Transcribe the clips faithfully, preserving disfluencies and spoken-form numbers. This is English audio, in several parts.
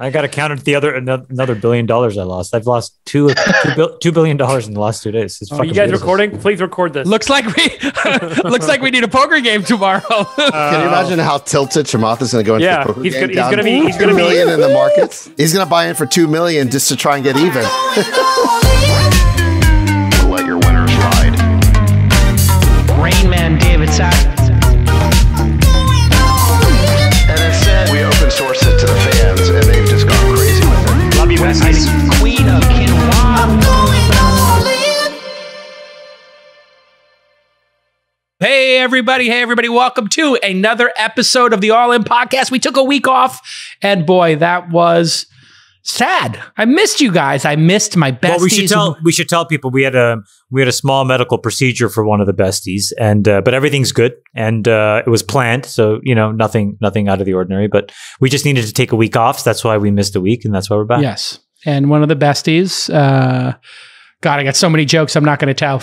I got to count the other another billion dollars I lost. I've lost two two billion dollars in the last two days. It's oh, you guys recording? Please record this. Looks like we looks like we need a poker game tomorrow. Uh, Can you imagine how tilted Chamath is going to go into yeah, the poker he's game? Gonna, he's going to be he's going to be in the markets. He's going to buy in for two million just to try and get even. Let your winners ride. Rain Man, David Sachs. And it said we open source it to the fans, and they've just gone crazy with it. Love you, West Heidi, Queen of Quinoa. Hey everybody! Hey everybody! Welcome to another episode of the All In Podcast. We took a week off, and boy, that was sad. I missed you guys. I missed my besties. Well, we should tell we should tell people we had a we had a small medical procedure for one of the besties, and uh, but everything's good, and uh, it was planned, so you know nothing nothing out of the ordinary. But we just needed to take a week off. So that's why we missed a week, and that's why we're back. Yes, and one of the besties. Uh, God, I got so many jokes. I'm not going to tell.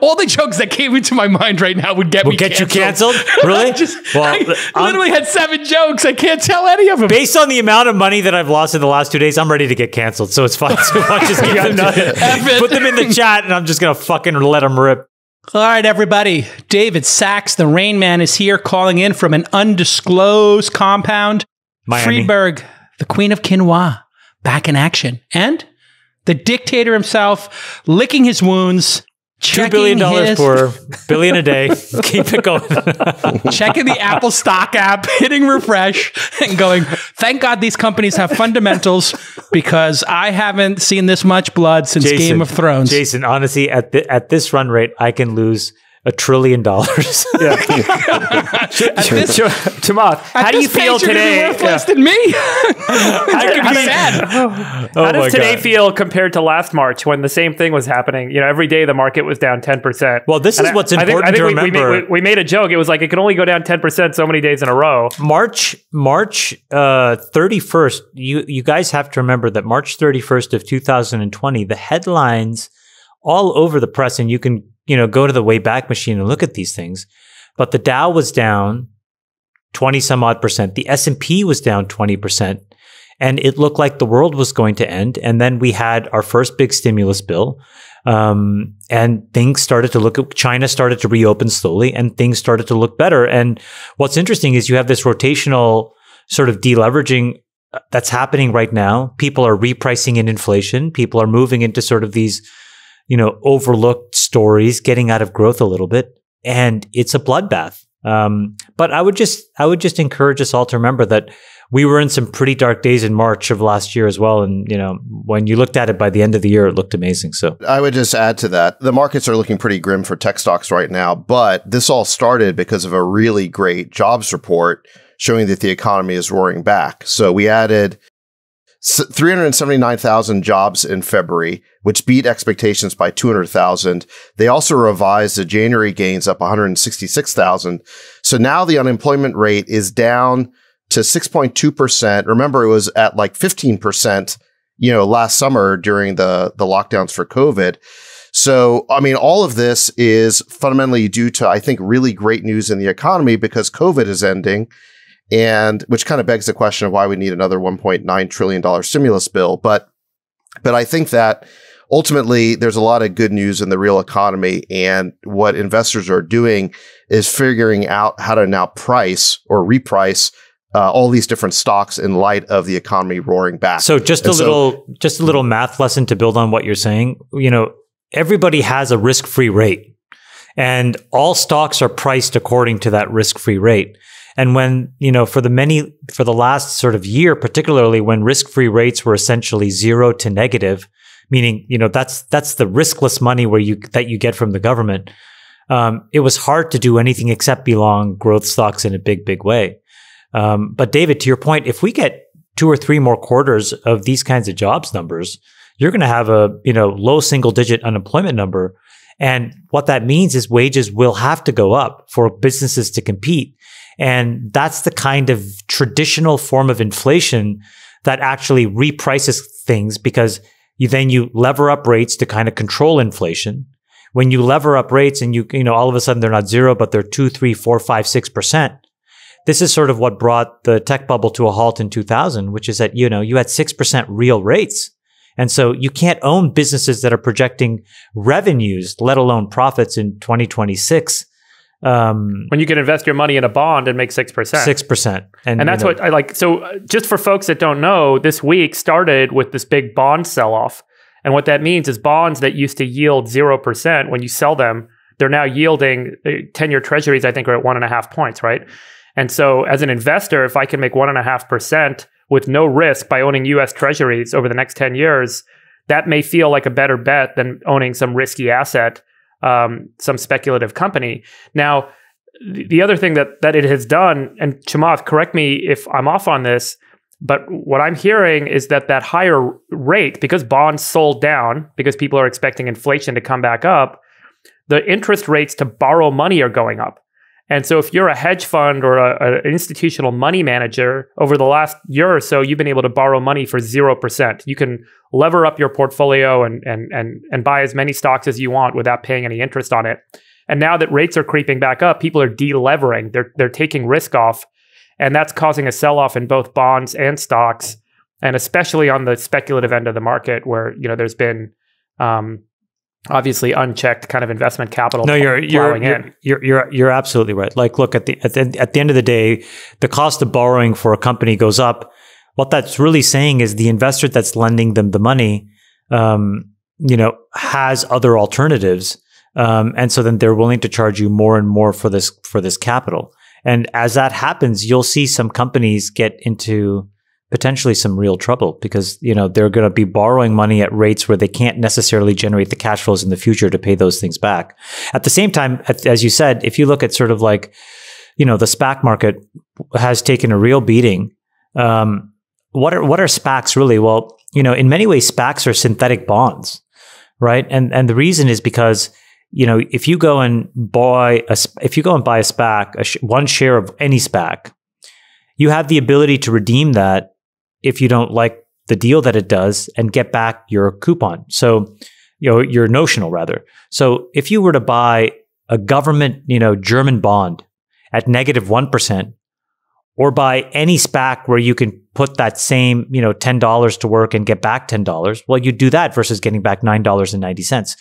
All the jokes that came into my mind right now would get we'll me get canceled. You canceled. Really? Just, well, I I'm, literally had seven jokes. I can't tell any of them. Based on the amount of money that I've lost in the last two days, I'm ready to get canceled. So it's fine. So I'll just give them nothing. Put them in the chat, and I'm just going to fucking let them rip. All right, everybody. David Sachs, the Rain Man, is here, calling in from an undisclosed compound. Miami. Friedberg, the Queen of Quinoa, back in action, and the dictator himself, licking his wounds. Two billion dollars for billion a day. Keep it going. Checking the Apple stock app, hitting refresh, and going, thank God these companies have fundamentals because I haven't seen this much blood since Jason, Game of Thrones. Jason, honestly, at the, at this run rate, I can lose a trillion dollars. Yeah. Chamath, how do you feel today? Worth yeah. less than me. I'm sad. How oh does today God. feel compared to last March when the same thing was happening? You know, every day the market was down ten percent. Well, this and is I, what's important I think, I think to we, remember. We made, we, we made a joke. It was like it could only go down ten percent so many days in a row. March, March uh, thirty-first. You you guys have to remember that March thirty-first of two thousand and twenty. The headlines all over the press, and you can, you know, go to the Wayback Machine and look at these things. But the Dow was down twenty some odd percent. The S and P was down twenty percent. And it looked like the world was going to end. And then we had our first big stimulus bill. Um, and things started to look, at, China started to reopen slowly and things started to look better. And what's interesting is you have this rotational sort of deleveraging that's happening right now. People are repricing in inflation. People are moving into sort of these, you know, overlooked stories, getting out of growth a little bit, and it's a bloodbath. Um, but I would just, I would just encourage us all to remember that we were in some pretty dark days in March of last year as well. And, you know, when you looked at it by the end of the year, it looked amazing. So I would just add to that, the markets are looking pretty grim for tech stocks right now, but this all started because of a really great jobs report showing that the economy is roaring back. So we added three hundred seventy-nine thousand jobs in February, which beat expectations by two hundred thousand. They also revised the January gains up one hundred sixty-six thousand. So now the unemployment rate is down to six point two percent. Remember, it was at like fifteen percent, you know, last summer during the, the lockdowns for COVID. So, I mean, all of this is fundamentally due to, I think, really great news in the economy because COVID is ending. And which kind of begs the question of why we need another one point nine trillion dollar stimulus bill. But, but I think that ultimately there's a lot of good news in the real economy. And what investors are doing is figuring out how to now price or reprice uh, all these different stocks in light of the economy roaring back. So just and a so little, just a little math lesson to build on what you're saying. You know, everybody has a risk-free rate, and all stocks are priced according to that risk-free rate. And when, you know, for the many, for the last sort of year, particularly when risk-free rates were essentially zero to negative, meaning, you know, that's, that's the riskless money where you, that you get from the government. Um, it was hard to do anything except be long growth stocks in a big, big way. Um, but David, to your point, if we get two or three more quarters of these kinds of jobs numbers, you're going to have a, you know, low single digit unemployment number. And what that means is wages will have to go up for businesses to compete. And that's the kind of traditional form of inflation that actually reprices things because you then you lever up rates to kind of control inflation. When you lever up rates and you, you know, all of a sudden they're not zero, but they're two, three, four, five, six percent, this is sort of what brought the tech bubble to a halt in two thousand, which is that, you know, you had six percent real rates. And so you can't own businesses that are projecting revenues, let alone profits in twenty twenty-six. Um, when you can invest your money in a bond and make six percent. six percent. And, and that's you know, what I like. So just for folks that don't know, this week started with this big bond sell-off. And what that means is bonds that used to yield zero percent, when you sell them, they're now yielding ten-year treasuries, I think, are at one and a half points, right? And so as an investor, if I can make one and a half percent with no risk by owning U S treasuries over the next ten years, that may feel like a better bet than owning some risky asset, um, some speculative company. Now, the other thing that that it has done, and Chamath, correct me if I'm off on this, but what I'm hearing is that that higher rate, because bonds sold down, because people are expecting inflation to come back up, the interest rates to borrow money are going up. And so if you're a hedge fund or an institutional money manager, over the last year or so, you've been able to borrow money for zero percent. You can lever up your portfolio and, and, and, and buy as many stocks as you want without paying any interest on it. And now that rates are creeping back up, people are de-levering. They're, they're taking risk off. And that's causing a sell-off in both bonds and stocks, and especially on the speculative end of the market where, you know, there's been... Um, obviously unchecked kind of investment capital. No, you're you're you're, you're you're you're absolutely right. Like, look, at the, at the at the end of the day, the cost of borrowing for a company goes up. What that's really saying is the investor that's lending them the money, um, you know, has other alternatives, um, and so then they're willing to charge you more and more for this for this capital. And as that happens, you'll see some companies get into potentially some real trouble, because you know they're going to be borrowing money at rates where they can't necessarily generate the cash flows in the future to pay those things back. At the same time, as you said, if you look at sort of like, you know, the SPAC market has taken a real beating. Um, what are what are SPACs really? Well, you know, in many ways, SPACs are synthetic bonds, right? And and the reason is because, you know, if you go and buy a if you go and buy a SPAC, a sh one share of any SPAC, you have the ability to redeem that if you don't like the deal that it does and get back your coupon. So, you know, your notional rather. So if you were to buy a government, you know, German bond at negative one percent, or buy any SPAC where you can put that same, you know, ten dollars to work and get back ten dollars, well, you do that versus getting back nine dollars and ninety cents.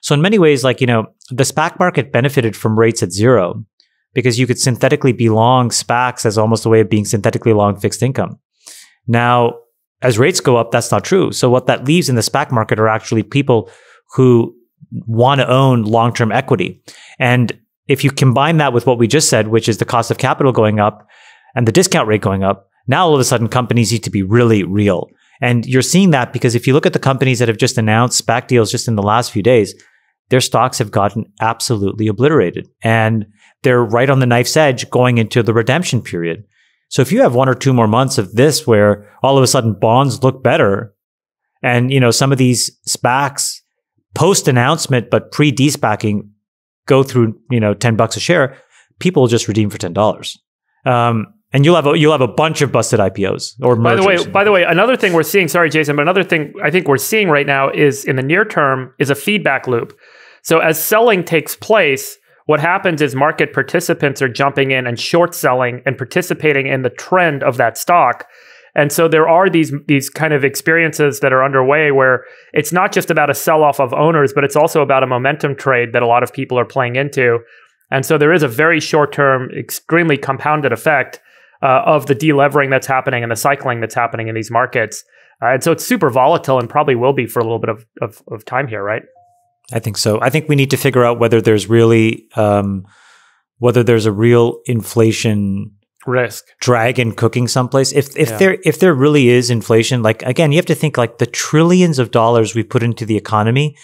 So in many ways, like, you know, the SPAC market benefited from rates at zero because you could synthetically be long SPACs as almost a way of being synthetically long fixed income. Now, as rates go up, that's not true. So what that leaves in the SPAC market are actually people who want to own long-term equity. And if you combine that with what we just said, which is the cost of capital going up and the discount rate going up, now all of a sudden companies need to be really real. And you're seeing that because if you look at the companies that have just announced SPAC deals just in the last few days, their stocks have gotten absolutely obliterated. And they're right on the knife's edge going into the redemption period. So if you have one or two more months of this where all of a sudden bonds look better and, you know, some of these SPACs post-announcement but pre-de-SPACing go through, you know, ten bucks a share, people will just redeem for ten dollars. Um, and you'll have, a, you'll have a bunch of busted I P Os or mergers. By the way, by the way, another thing we're seeing, sorry, Jason, but another thing I think we're seeing right now is in the near term is a feedback loop. So as selling takes place, what happens is market participants are jumping in and short selling and participating in the trend of that stock. And so there are these, these kind of experiences that are underway where it's not just about a sell-off of owners, but it's also about a momentum trade that a lot of people are playing into. And so there is a very short-term, extremely compounded effect uh, of the delevering that's happening and the cycling that's happening in these markets. Uh, and so it's super volatile and probably will be for a little bit of, of, of time here, right? I think so. I think we need to figure out whether there's really, um, whether there's a real inflation risk dragon cooking someplace. If if yeah. there if there really is inflation, like again, you have to think like the trillions of dollars we put into the economy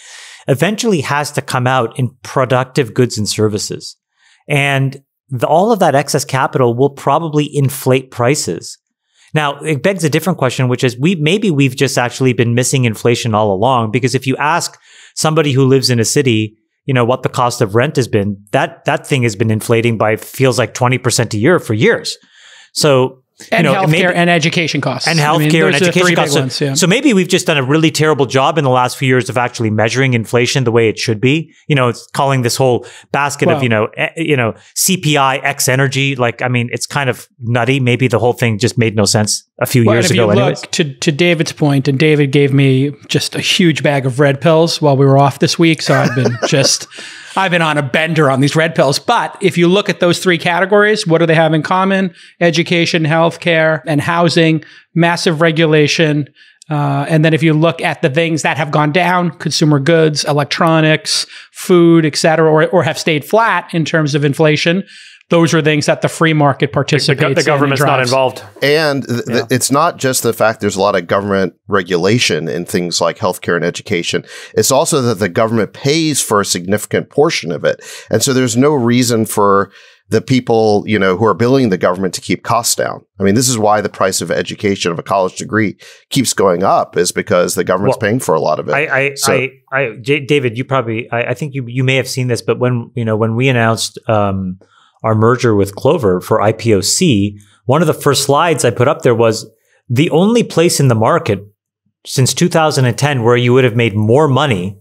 eventually has to come out in productive goods and services, and the, all of that excess capital will probably inflate prices. Now, it begs a different question, which is we maybe we've just actually been missing inflation all along, because if you ask somebody who lives in a city, you know, what the cost of rent has been, that that thing has been inflating by feels like twenty percent a year for years. So And you know, healthcare maybe, and education costs. And healthcare I mean, and education costs. Ones, yeah. So maybe we've just done a really terrible job in the last few years of actually measuring inflation the way it should be. You know, it's calling this whole basket well, of, you know, e- you know, C P I, X energy. Like, I mean, it's kind of nutty. Maybe the whole thing just made no sense a few well, years and if ago. You anyways. Look, to, to David's point, and David gave me just a huge bag of red pills while we were off this week. So I've been just... I've been on a bender on these red pills. But if you look at those three categories, what do they have in common? Education, healthcare, and housing, massive regulation. Uh, and then if you look at the things that have gone down, consumer goods, electronics, food, et cetera, or, or have stayed flat in terms of inflation, those are things that the free market participates in. The, go- the government's in not involved. And th- yeah. th- it's not just the fact there's a lot of government regulation in things like healthcare and education. It's also that the government pays for a significant portion of it. And so there's no reason for the people, you know, who are billing the government to keep costs down. I mean, this is why the price of education of a college degree keeps going up, is because the government's well, paying for a lot of it. I, I, so, I, I J- David, you probably, I, I think you you may have seen this, but when, you know, when we announced um, our merger with Clover for I P O C, one of the first slides I put up there was the only place in the market since two thousand ten where you would have made more money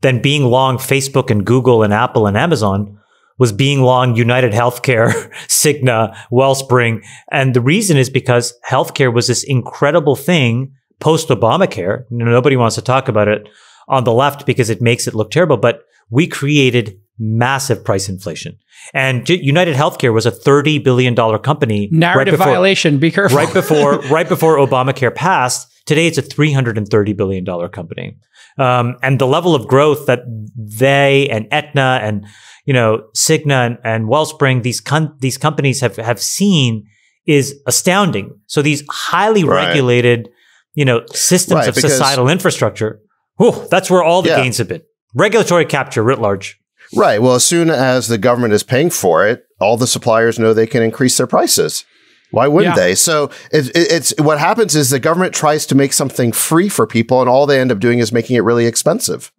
than being long Facebook and Google and Apple and Amazon was being long United Healthcare, Cigna, Wellspring. And the reason is because healthcare was this incredible thing post-Obamacare. Nobody wants to talk about it on the left because it makes it look terrible, but we created massive price inflation. And United Healthcare was a thirty billion dollars company. Narrative right before, violation, be careful. Right before, right before Obamacare passed. Today, it's a three hundred thirty billion dollars company. Um, and the level of growth that they and Aetna and, you know, Cigna and, and Wellspring, these com- these companies have, have seen is astounding. So these highly right. regulated, you know, systems right, of because, societal infrastructure, whew, that's where all the yeah. gains have been. Regulatory capture writ large. Right. Well, as soon as the government is paying for it, all the suppliers know they can increase their prices. Why wouldn't yeah. they? So it, it, it's what happens is the government tries to make something free for people, and all they end up doing is making it really expensive.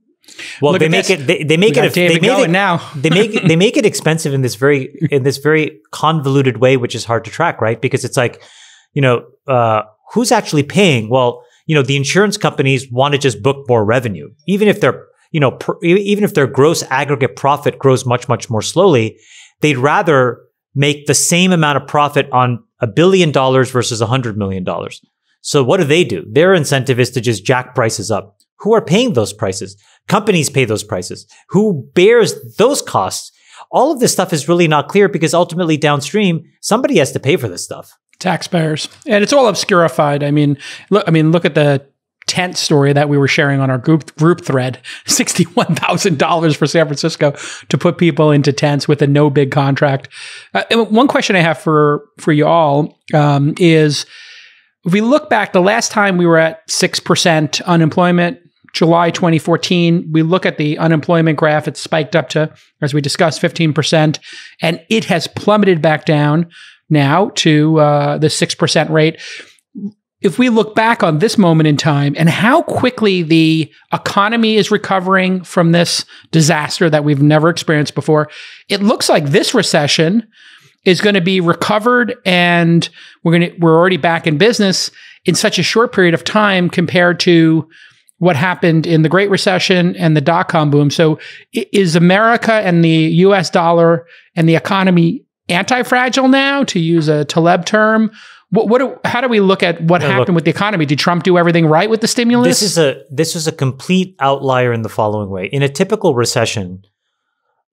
Well, they make, it, they, they make it they, they make it now. they make it they make it expensive in this very in this very convoluted way, which is hard to track, right? Because it's like, you know, uh, who's actually paying? Well, you know, the insurance companies want to just book more revenue, even if they're you know per, even if their gross aggregate profit grows much much more slowly. They'd rather make the same amount of profit on a billion dollars versus a hundred million dollars. So what do they do? Their incentive is to just jack prices up. Who are paying those prices? Companies pay those prices. Who bears those costs? All of this stuff is really not clear because ultimately downstream, somebody has to pay for this stuff. Taxpayers. And it's all obscurified. I mean, look, I mean, look at the tent story that we were sharing on our group group thread, sixty-one thousand dollars for San Francisco to put people into tents with a no bid contract. Uh, one question I have for, for you all um, is, if we look back, the last time we were at six percent unemployment, July twenty fourteen, we look at the unemployment graph, it spiked up to, as we discussed, fifteen percent, and it has plummeted back down now to uh, the six percent rate. If we look back on this moment in time and how quickly the economy is recovering from this disaster that we've never experienced before, it looks like this recession is going to be recovered and we're going to, we're already back in business in such a short period of time compared to what happened in the Great Recession and the dot-com boom. So is America and the U S dollar and the economy anti-fragile now, to use a Taleb term? What, what do, how do we look at what no, happened look, with the economy? Did Trump do everything right with the stimulus? This is a this is a complete outlier in the following way. In a typical recession,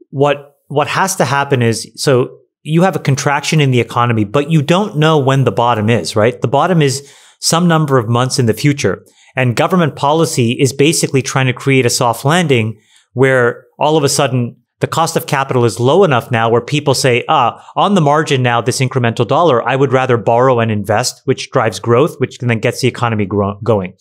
what what has to happen is, so you have a contraction in the economy, but you don't know when the bottom is, right? The bottom is some number of months in the future. And government policy is basically trying to create a soft landing where all of a sudden the cost of capital is low enough now where people say, ah, on the margin now, this incremental dollar, I would rather borrow and invest, which drives growth, which then gets the economy gro- going.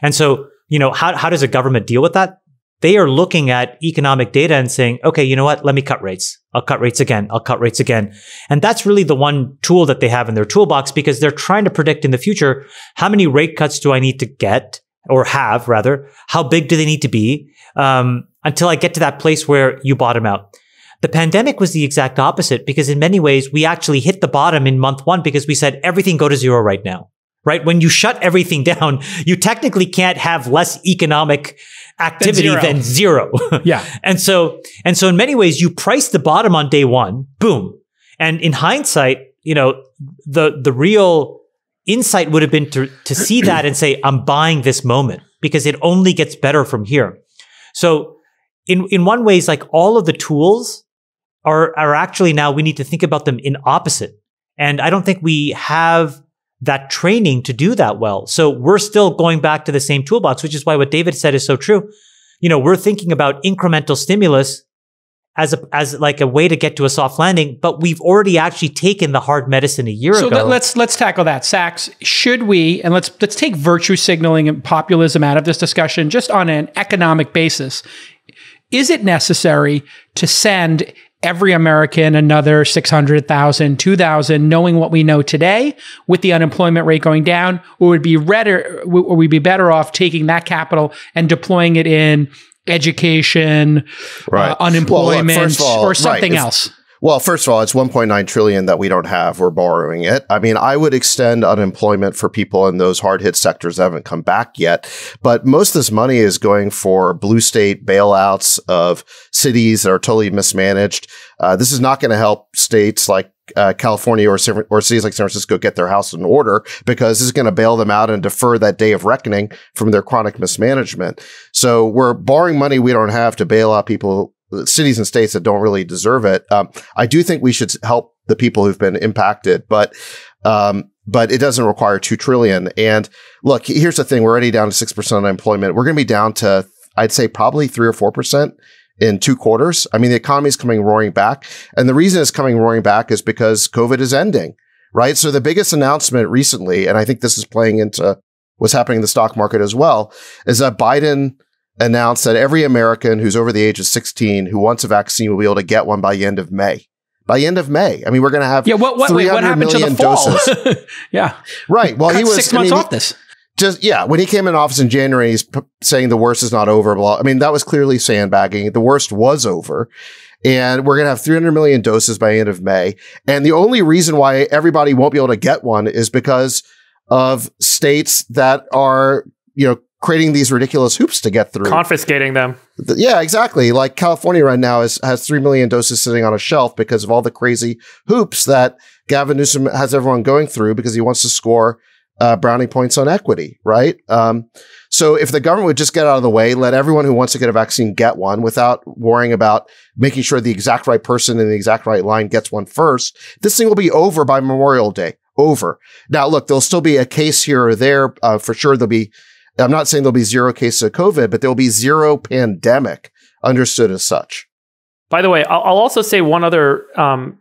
And so, you know, how, how does a government deal with that? They are looking at economic data and saying, okay, you know what? Let me cut rates. I'll cut rates again. I'll cut rates again. And that's really the one tool that they have in their toolbox, because they're trying to predict in the future, how many rate cuts do I need to get or have rather? How big do they need to be? Um, until I get to that place where you bottom out. The pandemic was the exact opposite, because in many ways, we actually hit the bottom in month one because we said everything go to zero right now, right? When you shut everything down, you technically can't have less economic activity than zero. Than zero. Yeah. And so, and so in many ways, you priced the bottom on day one, boom. And in hindsight, you know, the, the real insight would have been to, to see that and say, I'm buying this moment because it only gets better from here. So in, in one ways, like all of the tools are, are actually now we need to think about them in opposite. And I don't think we have that training to do that well. So we're still going back to the same toolbox, which is why what David said is so true. You know, we're thinking about incremental stimulus as a, as like a way to get to a soft landing, but we've already actually taken the hard medicine a year so ago. So let's let's tackle that, Sachs. Should we, and let's let's take virtue signaling and populism out of this discussion just on an economic basis. Is it necessary to send every American another six hundred thousand, two thousand, knowing what we know today with the unemployment rate going down, or would be redder, or we'd be better off taking that capital and deploying it in education, right. uh, unemployment, well, look, all, or something right. else? Well, first of all, it's one point nine trillion dollars that we don't have. We're borrowing it. I mean, I would extend unemployment for people in those hard hit sectors that haven't come back yet. But most of this money is going for blue state bailouts of cities that are totally mismanaged. Uh, this is not going to help states like uh, California or, or cities like San Francisco get their house in order, because this is going to bail them out and defer that day of reckoning from their chronic mismanagement. So we're borrowing money we don't have to bail out people, cities and states that don't really deserve it. Um, I do think we should help the people who've been impacted, but um, but it doesn't require two trillion dollars. And look, here's the thing. We're already down to six percent unemployment. We're going to be down to, I'd say, probably three or four percent in two quarters. I mean, the economy is coming roaring back. And the reason it's coming roaring back is because COVID is ending, right? So the biggest announcement recently, and I think this is playing into what's happening in the stock market as well, is that Biden announced that every American who's over the age of sixteen who wants a vaccine will be able to get one by the end of May. By the end of May. I mean, we're going to have yeah, what, what, three hundred million doses. Yeah. Right. Well, Cut he was six months I mean, off this. Just, yeah. When he came in office in January, he's p saying the worst is not over. Blah. I mean, that was clearly sandbagging. The worst was over. And we're going to have three hundred million doses by the end of May. And the only reason why everybody won't be able to get one is because of states that are, you know, creating these ridiculous hoops to get through. Confiscating them. Yeah, exactly. Like California right now is, has three million doses sitting on a shelf because of all the crazy hoops that Gavin Newsom has everyone going through because he wants to score uh, brownie points on equity, right? Um, so if the government would just get out of the way, let everyone who wants to get a vaccine get one without worrying about making sure the exact right person in the exact right line gets one first, this thing will be over by Memorial Day. Over. Now, look, there'll still be a case here or there. Uh, for sure, there'll be I'm not saying there'll be zero cases of COVID, but there'll be zero pandemic, understood as such. By the way, I'll, I'll also say one other, um,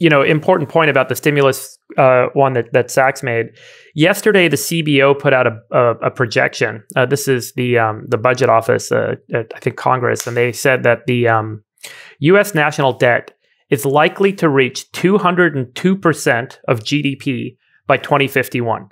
you know, important point about the stimulus uh, one that, that Sachs made. Yesterday, the C B O put out a, a, a projection. Uh, this is the um, the budget office, uh, at, I think Congress, and they said that the um, U S national debt is likely to reach two hundred two percent of G D P by twenty fifty-one.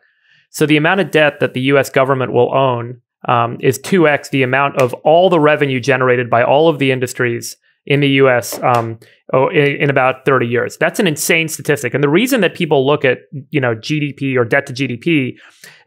So the amount of debt that the U S government will own um, is two X the amount of all the revenue generated by all of the industries in the U S um, oh, in, in about thirty years. That's an insane statistic. And the reason that people look at, you know, G D P or debt to G D P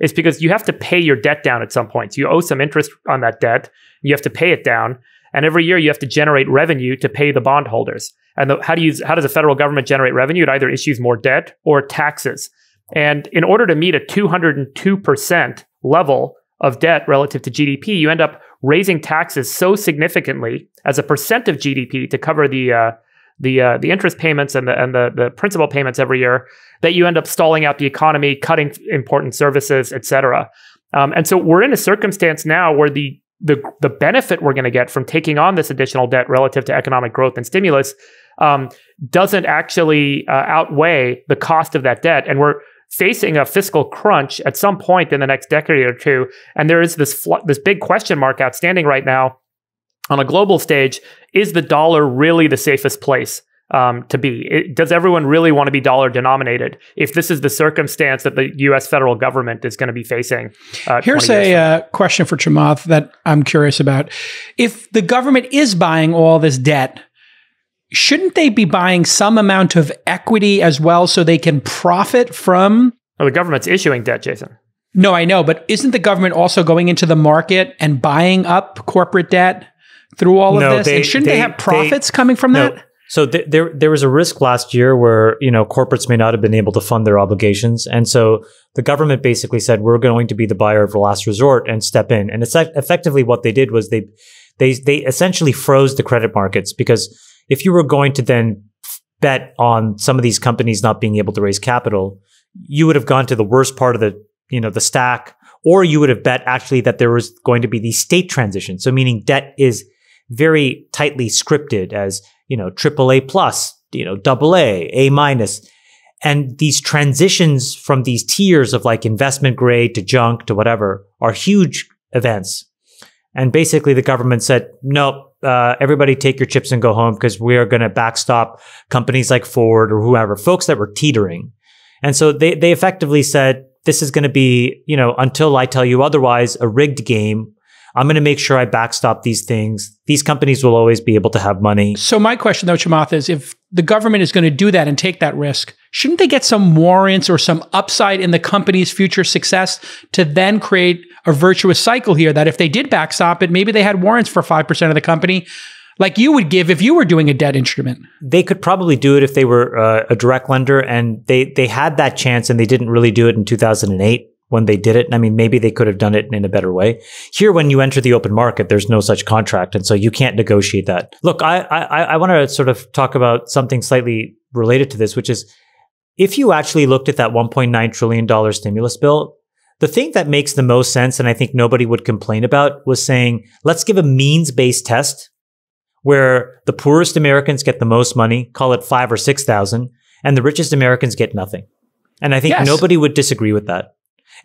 is because you have to pay your debt down at some point. So you owe some interest on that debt. You have to pay it down. And every year you have to generate revenue to pay the bondholders. And the, how do you, how does the federal government generate revenue? It either issues more debt or taxes. And in order to meet a two hundred two percent level of debt relative to G D P, you end up raising taxes so significantly as a percent of G D P to cover the uh, the uh, the interest payments and the and the, the principal payments every year that you end up stalling out the economy, cutting important services, et cetera. Um, and so we're in a circumstance now where the the the benefit we're going to get from taking on this additional debt relative to economic growth and stimulus um, doesn't actually uh, outweigh the cost of that debt, and we're facing a fiscal crunch at some point in the next decade or two. And there is this fl this big question mark outstanding right now on a global stage. Is the dollar really the safest place um, to be? It, does everyone really want to be dollar denominated if this is the circumstance that the U S federal government is going to be facing? Uh, Here's a uh, question for Chamath that I'm curious about. If the government is buying all this debt, shouldn't they be buying some amount of equity as well so they can profit from? Well, the government's issuing debt, Jason. No, I know, but isn't the government also going into the market and buying up corporate debt through all no, of this? They, and shouldn't they, they have profits they, coming from no. that? So th there there was a risk last year where, you know, corporates may not have been able to fund their obligations. And so the government basically said, we're going to be the buyer of the last resort and step in. And it's effectively what they did was they they they essentially froze the credit markets, because if you were going to then bet on some of these companies not being able to raise capital, you would have gone to the worst part of the, you know, the stack, or you would have bet actually that there was going to be the state transition. So meaning debt is very tightly scripted as, you know, triple A plus, you know, double A, A minus. And these transitions from these tiers of like investment grade to junk to whatever are huge events. And basically the government said, nope, uh, everybody take your chips and go home, because we are going to backstop companies like Ford or whoever, folks that were teetering. And so they, they effectively said, this is going to be, you know, until I tell you otherwise, a rigged game. I'm going to make sure I backstop these things. These companies will always be able to have money. So my question, though, Chamath, is if the government is going to do that and take that risk, shouldn't they get some warrants or some upside in the company's future success to then create a virtuous cycle here that if they did backstop it, maybe they had warrants for five percent of the company, like you would give if you were doing a debt instrument? They could probably do it if they were uh, a direct lender, and they, they had that chance and they didn't really do it in two thousand eight. When they did it. I mean, maybe they could have done it in a better way. Here, when you enter the open market, there's no such contract. And so you can't negotiate that. Look, I, I, I want to sort of talk about something slightly related to this, which is if you actually looked at that one point nine trillion dollar stimulus bill, the thing that makes the most sense, and I think nobody would complain about, was saying, let's give a means-based test where the poorest Americans get the most money, call it five or six thousand, and the richest Americans get nothing. And I think yes. nobody would disagree with that.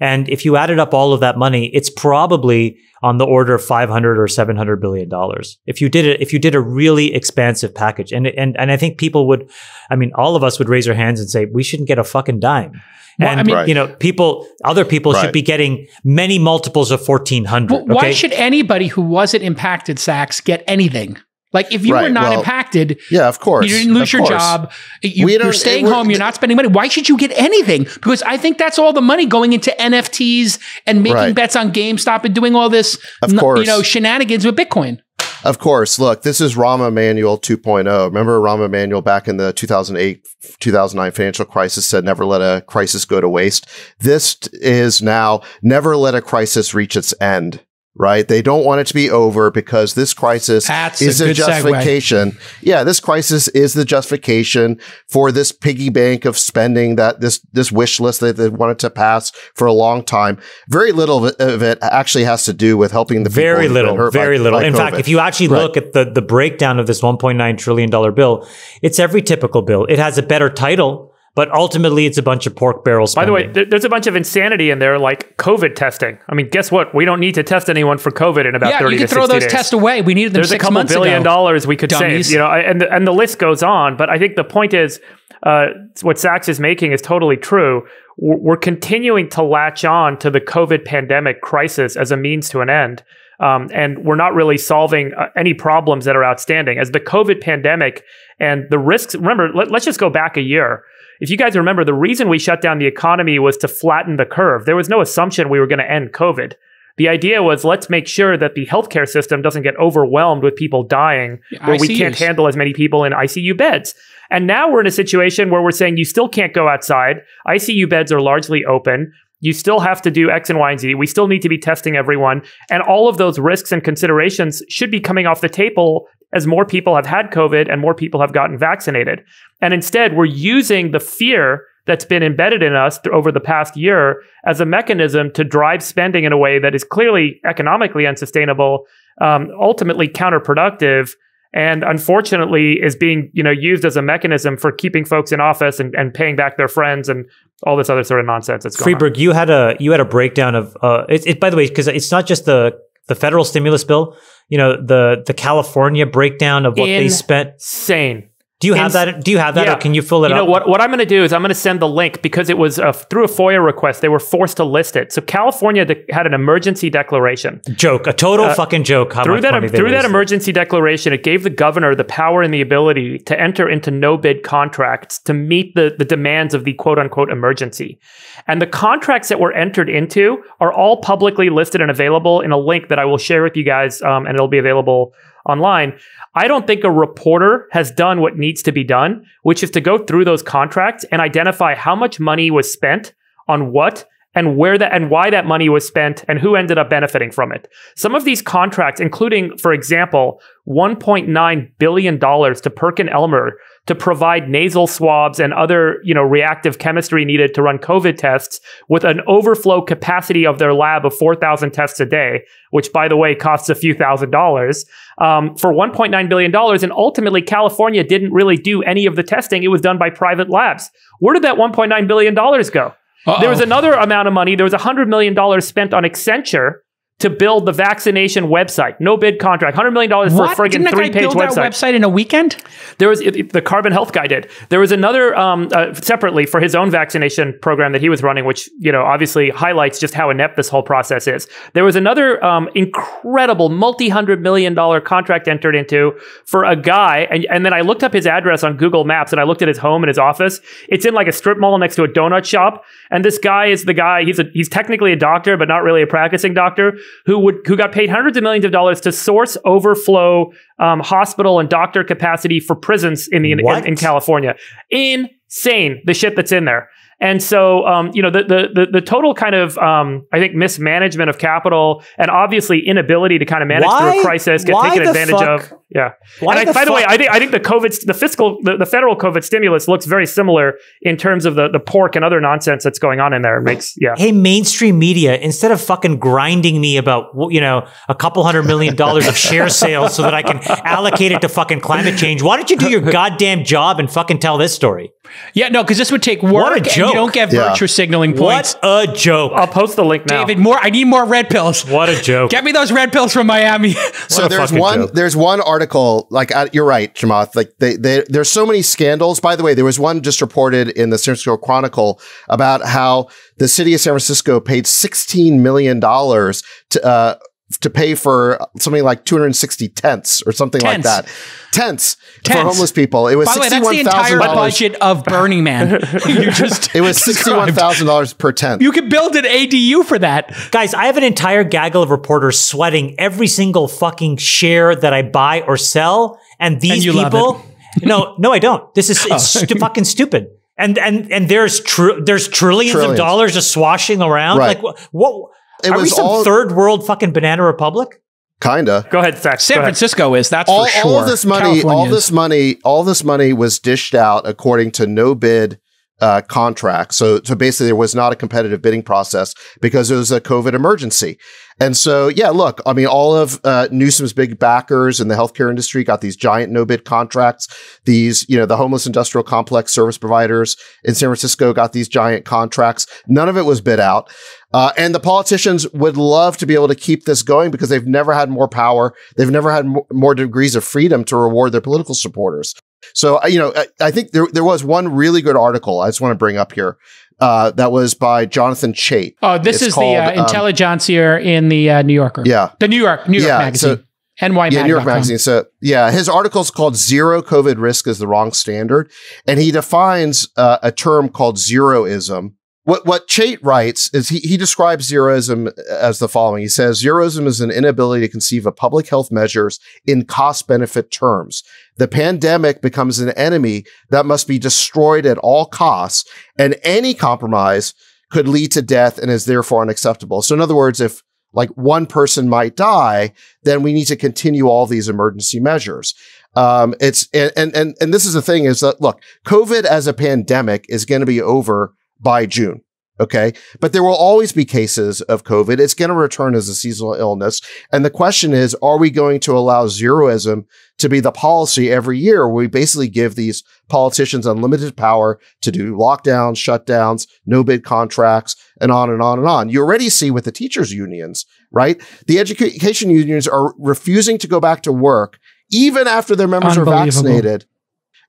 And if you added up all of that money, it's probably on the order of five hundred or seven hundred billion dollars. If you did it, if you did a really expansive package, and, and, and I think people would, I mean, all of us would raise our hands and say, we shouldn't get a fucking dime. Well, and, I mean, right. you know, people, other people right. should be getting many multiples of fourteen hundred. Well, why okay? should anybody who wasn't impacted, Sachs, get anything? Like if you right. were not well, impacted, yeah, of course, you didn't lose of your course. job, you, you're staying home, you're not spending money. Why should you get anything? Because I think that's all the money going into N F Ts and making right. bets on GameStop and doing all this, of course. you know, shenanigans with Bitcoin. Of course. Look, this is Rahm Emanuel two point oh. Remember Rahm Emanuel back in the two thousand eight, two thousand nine financial crisis said, never let a crisis go to waste. This is now, never let a crisis reach its end. Right. They don't want it to be over because this crisis That's is a, a justification. Segue. Yeah. This crisis is the justification for this piggy bank of spending that this, this wish list that they wanted to pass for a long time. Very little of it actually has to do with helping the people. Very little, very by, little. By In COVID. fact, if you actually right. look at the, the breakdown of this one point nine trillion dollar bill, it's every typical bill. It has a better title. But ultimately, it's a bunch of pork barrel spending. By the way, there's a bunch of insanity in there, like COVID testing. I mean, guess what? We don't need to test anyone for COVID in about yeah, thirty to sixty days. Yeah, you could throw those tests away. We needed them six months ago. There's a couple billion dollars we could save, you know, and the, and the list goes on. But I think the point is, uh, what Sachs is making is totally true. We're continuing to latch on to the COVID pandemic crisis as a means to an end. Um, and we're not really solving uh, any problems that are outstanding. As the COVID pandemic and the risks, remember, let, let's just go back a year. If you guys remember, the reason we shut down the economy was to flatten the curve. There was no assumption we were going to end COVID. The idea was, let's make sure that the healthcare system doesn't get overwhelmed with people dying, where I Cs. We can't handle as many people in I C U beds. And now we're in a situation where we're saying you still can't go outside. I C U beds are largely open. You still have to do X and Y and Z. We still need to be testing everyone. And all of those risks and considerations should be coming off the table as more people have had COVID and more people have gotten vaccinated. And instead, we're using the fear that's been embedded in us over the past year as a mechanism to drive spending in a way that is clearly economically unsustainable, um, ultimately counterproductive, and unfortunately is being, you know, used as a mechanism for keeping folks in office and, and paying back their friends and all this other sort of nonsense that's going on. Friedberg, you had a you had a breakdown of uh, it, it. By the way, because it's not just the the federal stimulus bill. You know, the the California breakdown of what Insane. they spent. Insane. Do you have that? Do you have that, yeah. or can you fill it you up? You know, what, what I'm going to do is I'm going to send the link, because it was a, through a FOIA request. They were forced to list it. So California de- had an emergency declaration. Joke. A total uh, fucking joke. How through much that, money through that emergency declaration, it gave the governor the power and the ability to enter into no-bid contracts to meet the, the demands of the quote-unquote emergency. And the contracts that were entered into are all publicly listed and available in a link that I will share with you guys, um, and it'll be available online. I don't think a reporter has done what needs to be done, which is to go through those contracts and identify how much money was spent on what and where that and why that money was spent and who ended up benefiting from it. Some of these contracts, including, for example, one point nine billion dollars to Perkin Elmer to provide nasal swabs and other, you know, reactive chemistry needed to run COVID tests with an overflow capacity of their lab of four thousand tests a day, which, by the way, costs a few thousand dollars, um, for one point nine billion dollars. And ultimately, California didn't really do any of the testing. It was done by private labs. Where did that one point nine billion dollars go? Uh-oh. There was another amount of money. There was one hundred million dollars spent on Accenture to build the vaccination website. No bid contract. one hundred million dollars for what? a friggin' three-page website. Didn't that guy build that website in a weekend? There was, it, it, the Carbon Health guy did. There was another, um, uh, separately, for his own vaccination program that he was running, which, you know, obviously highlights just how inept this whole process is. There was another um, incredible multi-hundred million dollar contract entered into for a guy, and, and then I looked up his address on Google Maps, and I looked at his home and his office. It's in like a strip mall next to a donut shop, and this guy is the guy, he's, a, he's technically a doctor, but not really a practicing doctor, who would who got paid hundreds of millions of dollars to source overflow um, hospital and doctor capacity for prisons in the in, in California. Insane, the shit that's in there. And so, um, you know, the, the the the total kind of, um, I think, mismanagement of capital and obviously inability to kind of manage Why? through a crisis, get Why taken advantage fuck? of. Yeah. Why and I, the by fuck? the way, I think I think the COVID, the fiscal, the, the federal COVID stimulus looks very similar in terms of the the pork and other nonsense that's going on in there. It makes yeah. Hey, mainstream media, instead of fucking grinding me about, you know, a couple hundred million dollars of share sales so that I can allocate it to fucking climate change, why don't you do your goddamn job and fucking tell this story? Yeah, no, because this would take work. What a joke. You don't get yeah. virtue signaling points. What a joke. I'll post the link now. David, more. I need more red pills. What a joke. Get me those red pills from Miami. So there's one joke. there's one article, like, uh, you're right, Chamath. Like, they, they, there's so many scandals. By the way, there was one just reported in the San Francisco Chronicle about how the city of San Francisco paid sixteen million dollars to, uh, to pay for something like two hundred sixty tents or something tents. like that. Tents. Tents for homeless people. It was By the way, that's the entire budget of Burning Man. you just It was sixty-one thousand dollars per tent. You could build an A D U for that. Guys, I have an entire gaggle of reporters sweating every single fucking share that I buy or sell. And these and people... No, no, I don't. This is it's oh. stu- fucking stupid. And and and there's, tr- there's trillions, trillions of dollars just swashing around. Right. Like, wh- what... It Are was we some all, third world fucking banana republic? Kinda. Go ahead, Sachs. San Francisco is, that's all, for sure. All of this money, all this money, all this money was dished out according to no bid uh, contract. So, so basically, there was not a competitive bidding process because it was a COVID emergency. And so, yeah, look, I mean, all of uh, Newsom's big backers in the healthcare industry got these giant no-bid contracts. These, you know, the homeless industrial complex service providers in San Francisco got these giant contracts. None of it was bid out. Uh, and the politicians would love to be able to keep this going because they've never had more power. They've never had m- more degrees of freedom to reward their political supporters. So, uh, you know, I, I think there there was one really good article I just want to bring up here. Uh, that was by Jonathan Chait. Oh, this it's is called, the uh, Intelligencer um, in the uh, New Yorker. Yeah. The New York, New York yeah, Magazine. So, N Y Mag. Yeah, New York Magazine. So, yeah, his article is called Zero COVID Risk is the Wrong Standard. And he defines uh, a term called zeroism. What what Chait writes is he, he describes zeroism as the following. He says, zeroism is an inability to conceive of public health measures in cost-benefit terms. The pandemic becomes an enemy that must be destroyed at all costs, and any compromise could lead to death and is therefore unacceptable. So in other words, if like one person might die, then we need to continue all these emergency measures. Um, it's and and and this is the thing is that, look, COVID as a pandemic is going to be over by June. Okay. But there will always be cases of COVID. It's going to return as a seasonal illness. And the question is, are we going to allow zeroism to be the policy every year, where we basically give these politicians unlimited power to do lockdowns, shutdowns, no bid contracts, and on and on and on? You already see with the teachers unions, right? The education unions are refusing to go back to work even after their members are vaccinated.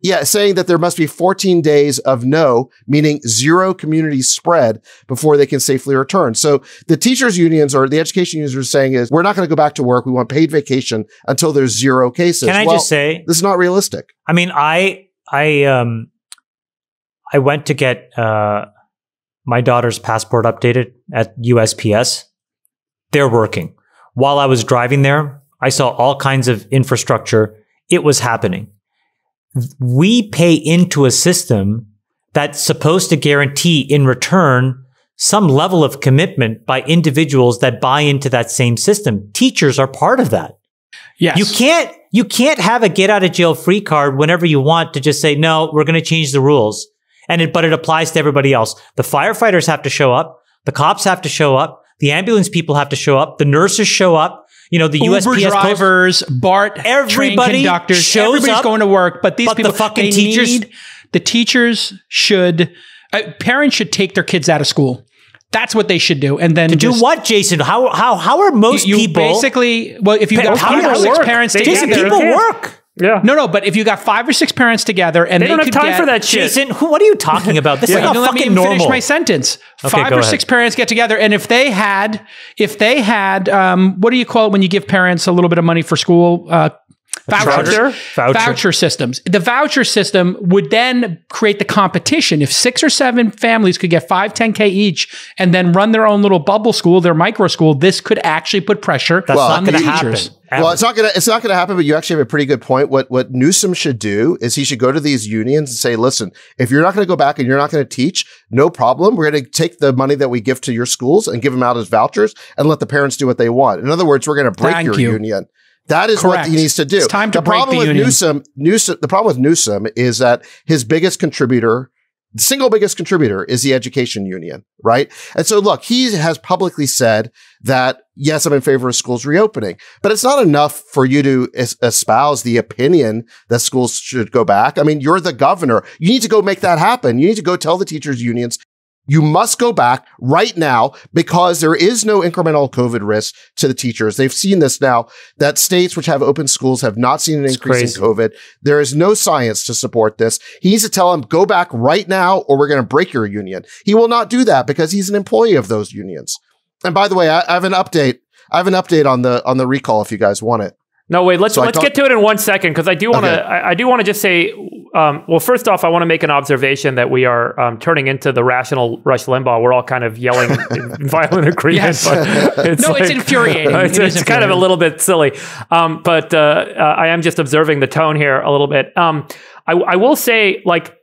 Yeah, saying that there must be fourteen days of no, meaning zero community spread before they can safely return. So the teachers unions or the education unions are saying is, we're not going to go back to work. We want paid vacation until there's zero cases. Can I well, just say? This is not realistic. I mean, I, I, um, I went to get uh, my daughter's passport updated at U S P S. They're working. While I was driving there, I saw all kinds of infrastructure. It was happening. We pay into a system that's supposed to guarantee in return some level of commitment by individuals that buy into that same system. Teachers are part of that. Yes. You can't, you can't have a get out of jail free card whenever you want to just say, no, we're going to change the rules. And it, but it applies to everybody else. The firefighters have to show up. The cops have to show up. The ambulance people have to show up. The nurses show up. You know, the U S P S drivers, BART, everybody, train conductors, shows everybody's up, going to work. But these but people, the fucking teachers, need, the teachers should, uh, parents should take their kids out of school. That's what they should do. And then to just, do what, Jason? How how how are most you, you people basically? Well, if you got five or six work. parents, they Jason, people work. Yeah. No, no, but if you got five or six parents together and they, they don't have time get, for that shit. Jason, who, what are you talking about? This yeah. is not fucking let me normal. Finish my sentence. Okay, five or ahead. six parents get together, and if they had, if they had, um, what do you call it when you give parents a little bit of money for school? Uh, vouchers, voucher? Voucher. voucher systems. The voucher system would then create the competition. If six or seven families could get five, ten K each, and then run their own little bubble school, their micro school, this could actually put pressure That's well, on the teachers. Happen. Well, it's not gonna it's not gonna happen, but you actually have a pretty good point. What what Newsom should do is he should go to these unions and say, listen, if you're not gonna go back and you're not gonna teach, no problem. We're gonna take the money that we give to your schools and give them out as vouchers and let the parents do what they want. In other words, we're gonna break Thank your you. union. That is Correct. what he needs to do. It's time to the break problem the with union. Newsom, Newsom the problem with Newsom is that his biggest contributor The single biggest contributor is the education union, right? And so look, he has publicly said that, yes, I'm in favor of schools reopening, but it's not enough for you to es espouse the opinion that schools should go back. I mean, you're the governor. You need to go make that happen. You need to go tell the teachers unions, you must go back right now because there is no incremental COVID risk to the teachers. They've seen this now that states which have open schools have not seen an it's increase crazy. in COVID. There is no science to support this. He needs to tell them, go back right now or we're going to break your union. He will not do that because he's an employee of those unions. And by the way, I, I have an update. I have an update on the on the recall if you guys want it. No, wait, let's, so let's get to it in one second because I do want to, okay. I, I do want to just say, um, well, first off, I want to make an observation that we are um, turning into the rational Rush Limbaugh. We're all kind of yelling in violent agreement. Yes. But it's no, like, it's infuriating. It's, it it's infuriating. kind of a little bit silly, um, but uh, uh, I am just observing the tone here a little bit. Um, I, I will say, like,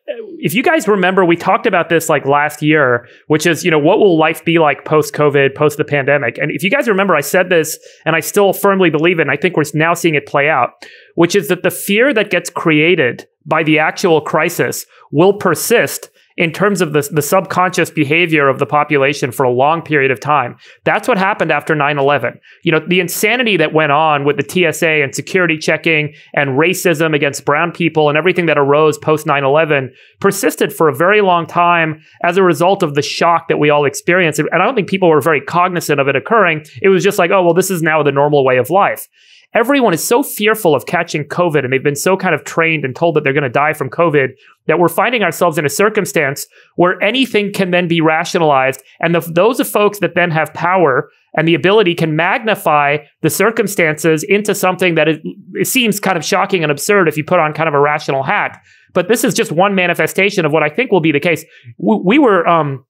if you guys remember, we talked about this like last year, which is, you know, what will life be like post-COVID, post the pandemic? And if you guys remember, I said this and I still firmly believe it. And I think we're now seeing it play out, which is that the fear that gets created by the actual crisis will persist in terms of the, the subconscious behavior of the population for a long period of time. That's what happened after nine eleven. You know, the insanity that went on with the T S A and security checking and racism against brown people and everything that arose post nine eleven persisted for a very long time as a result of the shock that we all experienced. And I don't think people were very cognizant of it occurring. It was just like, oh, well, this is now the normal way of life. Everyone is so fearful of catching COVID and they've been so kind of trained and told that they're going to die from COVID that we're finding ourselves in a circumstance where anything can then be rationalized. And the, those are folks that then have power and the ability can magnify the circumstances into something that it, it seems kind of shocking and absurd if you put on kind of a rational hat. But this is just one manifestation of what I think will be the case. We, we were... Um,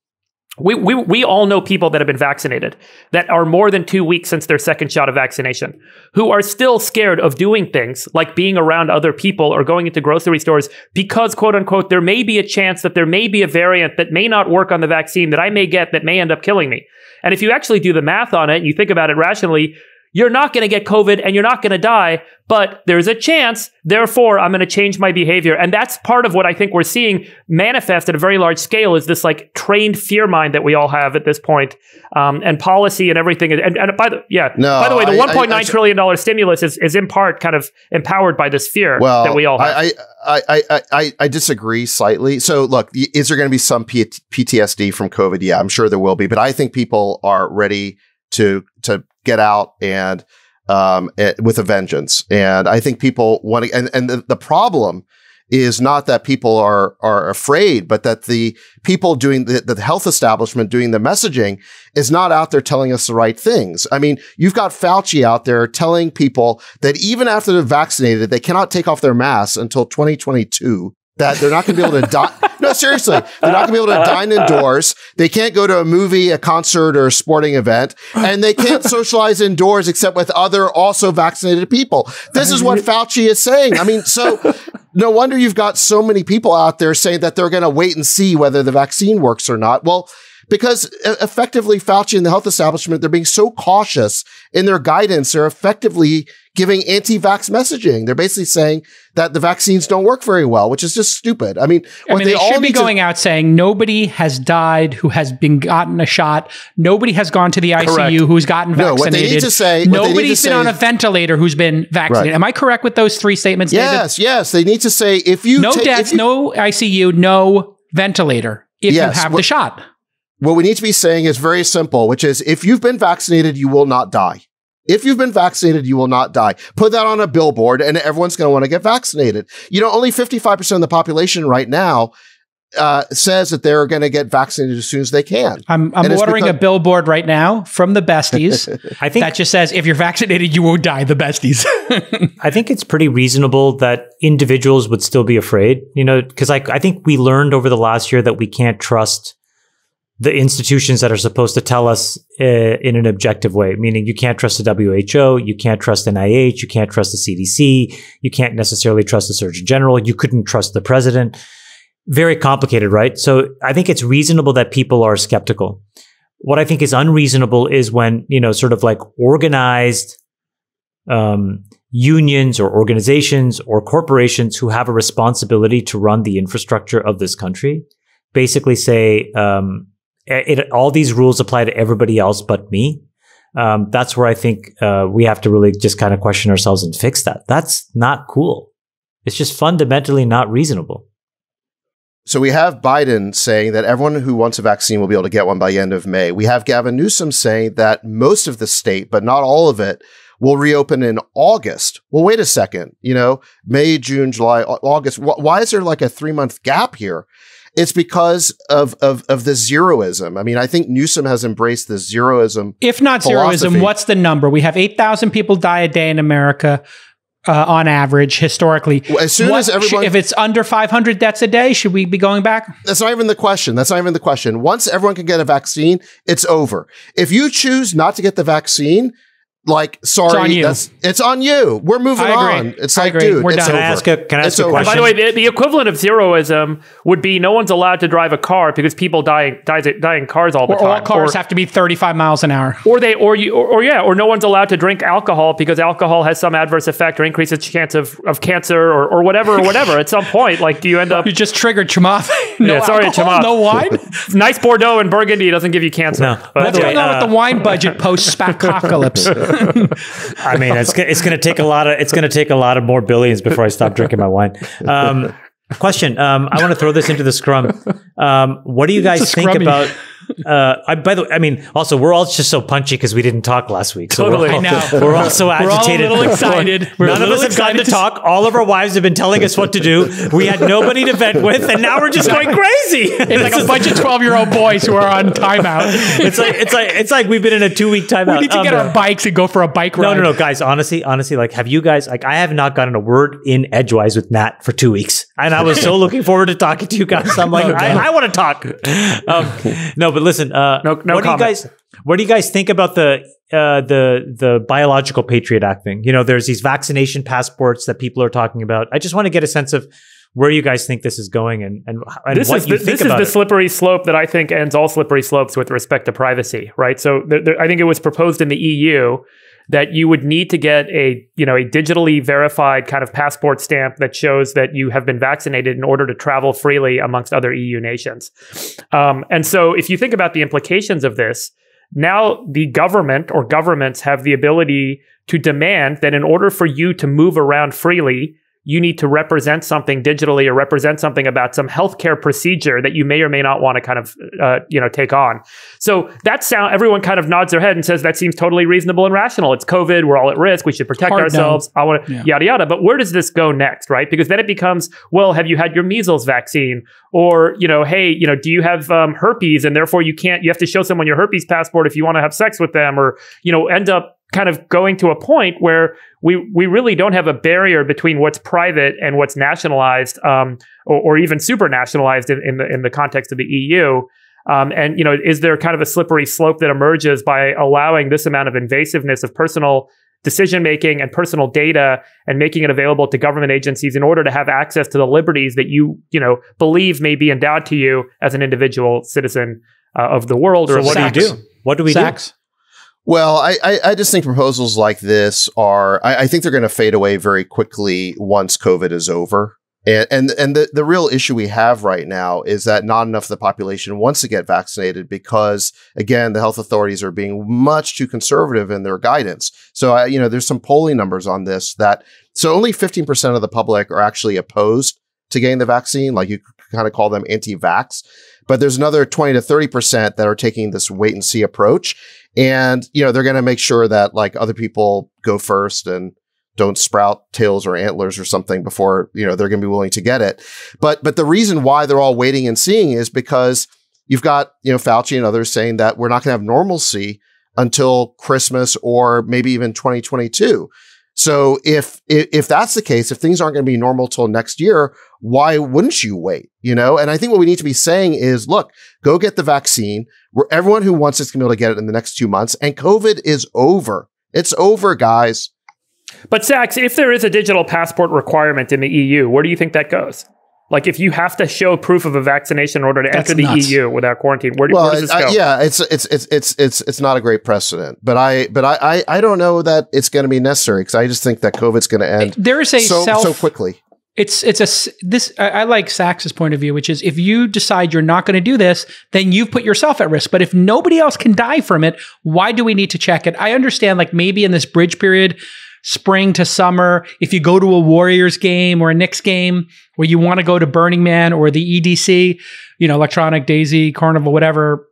We, we, we all know people that have been vaccinated that are more than two weeks since their second shot of vaccination, who are still scared of doing things like being around other people or going into grocery stores because, quote unquote, there may be a chance that there may be a variant that may not work on the vaccine that I may get that may end up killing me. And if you actually do the math on it and you think about it rationally, you're not going to get COVID and you're not going to die, but there's a chance. Therefore, I'm going to change my behavior. And that's part of what I think we're seeing manifest at a very large scale is this like trained fear mind that we all have at this point. Um, and policy and everything. And, and by the, yeah, no, by the way, the one point nine trillion dollar stimulus is, is in part kind of empowered by this fear well, that we all have. I, I, I, I, I disagree slightly. So look, is there going to be some P T S D from COVID? Yeah, I'm sure there will be, but I think people are ready to, to, get out and um, it, with a vengeance. And I think people want to, and, and the, the problem is not that people are are afraid, but that the people doing the, the health establishment doing the messaging is not out there telling us the right things. I mean, you've got Fauci out there telling people that even after they're vaccinated, they cannot take off their masks until twenty twenty-two, that they're not going to be able to die. No, seriously, they're not going to be able to dine indoors. They can't go to a movie, a concert, or a sporting event, and they can't socialize indoors except with other also vaccinated people. This is what Fauci is saying. I mean, so no wonder you've got so many people out there saying that they're going to wait and see whether the vaccine works or not. Well, because effectively Fauci and the health establishment, they're being so cautious in their guidance, they're effectively giving anti-vax messaging. They're basically saying that the vaccines don't work very well, which is just stupid. I mean, I mean they, they all should be going to- out saying nobody has died who has been gotten a shot. Nobody has gone to the I C U correct. who's gotten vaccinated. No, what they need to say, nobody's to been say, on a ventilator who's been vaccinated. Right. Am I correct with those three statements, David? Yes, yes. They need to say if you no take, deaths, if you, no I C U, no ventilator. If yes, you have what, the shot, what we need to be saying is very simple, which is if you've been vaccinated, you will not die. If you've been vaccinated, you will not die. Put that on a billboard and everyone's going to want to get vaccinated. You know, only fifty-five percent of the population right now uh, says that they're going to get vaccinated as soon as they can. I'm, I'm ordering because- a billboard right now from the besties I think that just says, if you're vaccinated, you won't die, the besties. I think it's pretty reasonable that individuals would still be afraid, you know, because I, I think we learned over the last year that we can't trust the institutions that are supposed to tell us uh, in an objective way, meaning you can't trust the W H O, you can't trust N I H, you can't trust the C D C, you can't necessarily trust the Surgeon General, you couldn't trust the president. Very complicated, right? So I think it's reasonable that people are skeptical. What I think is unreasonable is when, you know, sort of like organized um, unions or organizations or corporations who have a responsibility to run the infrastructure of this country basically say, um, It, all these rules apply to everybody else but me. Um, that's where I think uh, we have to really just kind of question ourselves and fix that. That's not cool. It's just fundamentally not reasonable. So we have Biden saying that everyone who wants a vaccine will be able to get one by the end of May. We have Gavin Newsom saying that most of the state, but not all of it, will reopen in August. Well, wait a second. You know, May, June, July, August. Why is there like a three-month gap here? It's because of, of of the zeroism. I mean, I think Newsom has embraced the zeroism. If not philosophy. Zeroism, what's the number? We have eight thousand people die a day in America uh, on average, historically. As soon what, as everyone, sh- if it's under five hundred deaths a day, should we be going back? That's not even the question. That's not even the question. Once everyone can get a vaccine, it's over. If you choose not to get the vaccine, like, sorry, it's on you. That's, it's on you. We're moving on. It's like, dude, we're it's done. Over. Can I ask a, can I ask a question? By the way, the, the equivalent of zeroism would be no one's allowed to drive a car because people die, die, die in cars all the or time. Or all cars or, have to be thirty-five miles an hour. Or they, or you, or, or yeah, or no one's allowed to drink alcohol because alcohol has some adverse effect or increases chance of, of cancer or, or whatever or whatever. At some point, like, do you end up? You just triggered Chamath. No yeah, sorry, alcohol, Chamath. No wine. Nice Bordeaux and Burgundy doesn't give you cancer. No. But, Let's find uh, out what the wine budget post SPACocalypse. I mean, it's it's going to take a lot of it's going to take a lot of more billions before I stop drinking my wine. Um, question: um, I want to throw this into the scrum. Um, what do you guys think about? Uh, I, by the way, I mean, also we're all just so punchy because we didn't talk last week. So totally, we're all, now we're all so agitated. We're all a little excited. We're None a little of us have gotten to talk. All of our wives have been telling us what to do. We had nobody to vent with, and now we're just going crazy. It's like a bunch of twelve-year-old boys who are on timeout. It's like it's like it's like we've been in a two-week timeout. We need to um, get our bikes and go for a bike ride. No, no, no, guys. Honestly, honestly, like, have you guys? Like, I have not gotten a word in edgewise with Nat for two weeks, and I was so looking forward to talking to you guys. I'm like, oh, I, I want to talk. Um, no, but. Listen, uh, no, no what comment. do you guys, what do you guys think about the, uh, the, the biological Patriot Act thing? You know, there's these vaccination passports that people are talking about. I just want to get a sense of where you guys think this is going and, and, and this what is the, you think this about This is the it. slippery slope that I think ends all slippery slopes with respect to privacy, right? So there, there, I think it was proposed in the E U that you would need to get a, you know, a digitally verified kind of passport stamp that shows that you have been vaccinated in order to travel freely amongst other E U nations. Um, and so if you think about the implications of this, now the government or governments have the ability to demand that in order for you to move around freely, you need to represent something digitally or represent something about some healthcare procedure that you may or may not want to kind of, uh, you know, take on. So that sound, everyone kind of nods their head and says, that seems totally reasonable and rational. It's COVID. We're all at risk. We should protect ourselves. I want to, yeah. yada, yada. But where does this go next, right? Because then it becomes, well, have you had your measles vaccine? Or, you know, hey, you know, do you have um, herpes? And therefore you can't, you have to show someone your herpes passport if you want to have sex with them, or, you know, end up kind of going to a point where we we really don't have a barrier between what's private and what's nationalized, um, or, or even supranationalized in, in the in the context of the E U. Um, and, you know, is there kind of a slippery slope that emerges by allowing this amount of invasiveness of personal decision making and personal data and making it available to government agencies in order to have access to the liberties that you, you know, believe may be endowed to you as an individual citizen uh, of the world? Or so what Sachs. do you do? What do we Sachs. do? Well, I, I, I just think proposals like this are, I, I think they're going to fade away very quickly once COVID is over. And, and, and the, the real issue we have right now is that not enough of the population wants to get vaccinated because, again, the health authorities are being much too conservative in their guidance. So, I, you know, there's some polling numbers on this that, so only fifteen percent of the public are actually opposed to getting the vaccine. Like, you kind of call them anti-vax. But there's another twenty to thirty percent that are taking this wait and see approach. And, you know, they're going to make sure that, like, other people go first and don't sprout tails or antlers or something before, you know, they're going to be willing to get it. But, but the reason why they're all waiting and seeing is because you've got, you know, Fauci and others saying that we're not going to have normalcy until Christmas or maybe even twenty twenty-two. So if, if that's the case, if things aren't going to be normal till next year, why wouldn't you wait? You know, and I think what we need to be saying is, look, go get the vaccine. Where everyone who wants it's going to be able to get it in the next two months, and COVID is over. It's over, guys. But Sachs, if there is a digital passport requirement in the E U, where do you think that goes? Like, if you have to show proof of a vaccination in order to That's enter the nuts. E U without quarantine, where, well, where does this go? I, yeah, it's it's it's it's it's it's not a great precedent, but I but I I, I don't know that it's going to be necessary, because I just think that COVID's going to end. There is a so, self so quickly. It's it's a this I, I like Sachs's point of view, which is if you decide you're not going to do this, then you've put yourself at risk. But if nobody else can die from it, why do we need to check it? I understand, like, maybe in this bridge period, spring to summer, if you go to a Warriors game or a Knicks game, or you want to go to Burning Man or the E D C, you know, Electronic Daisy Carnival, whatever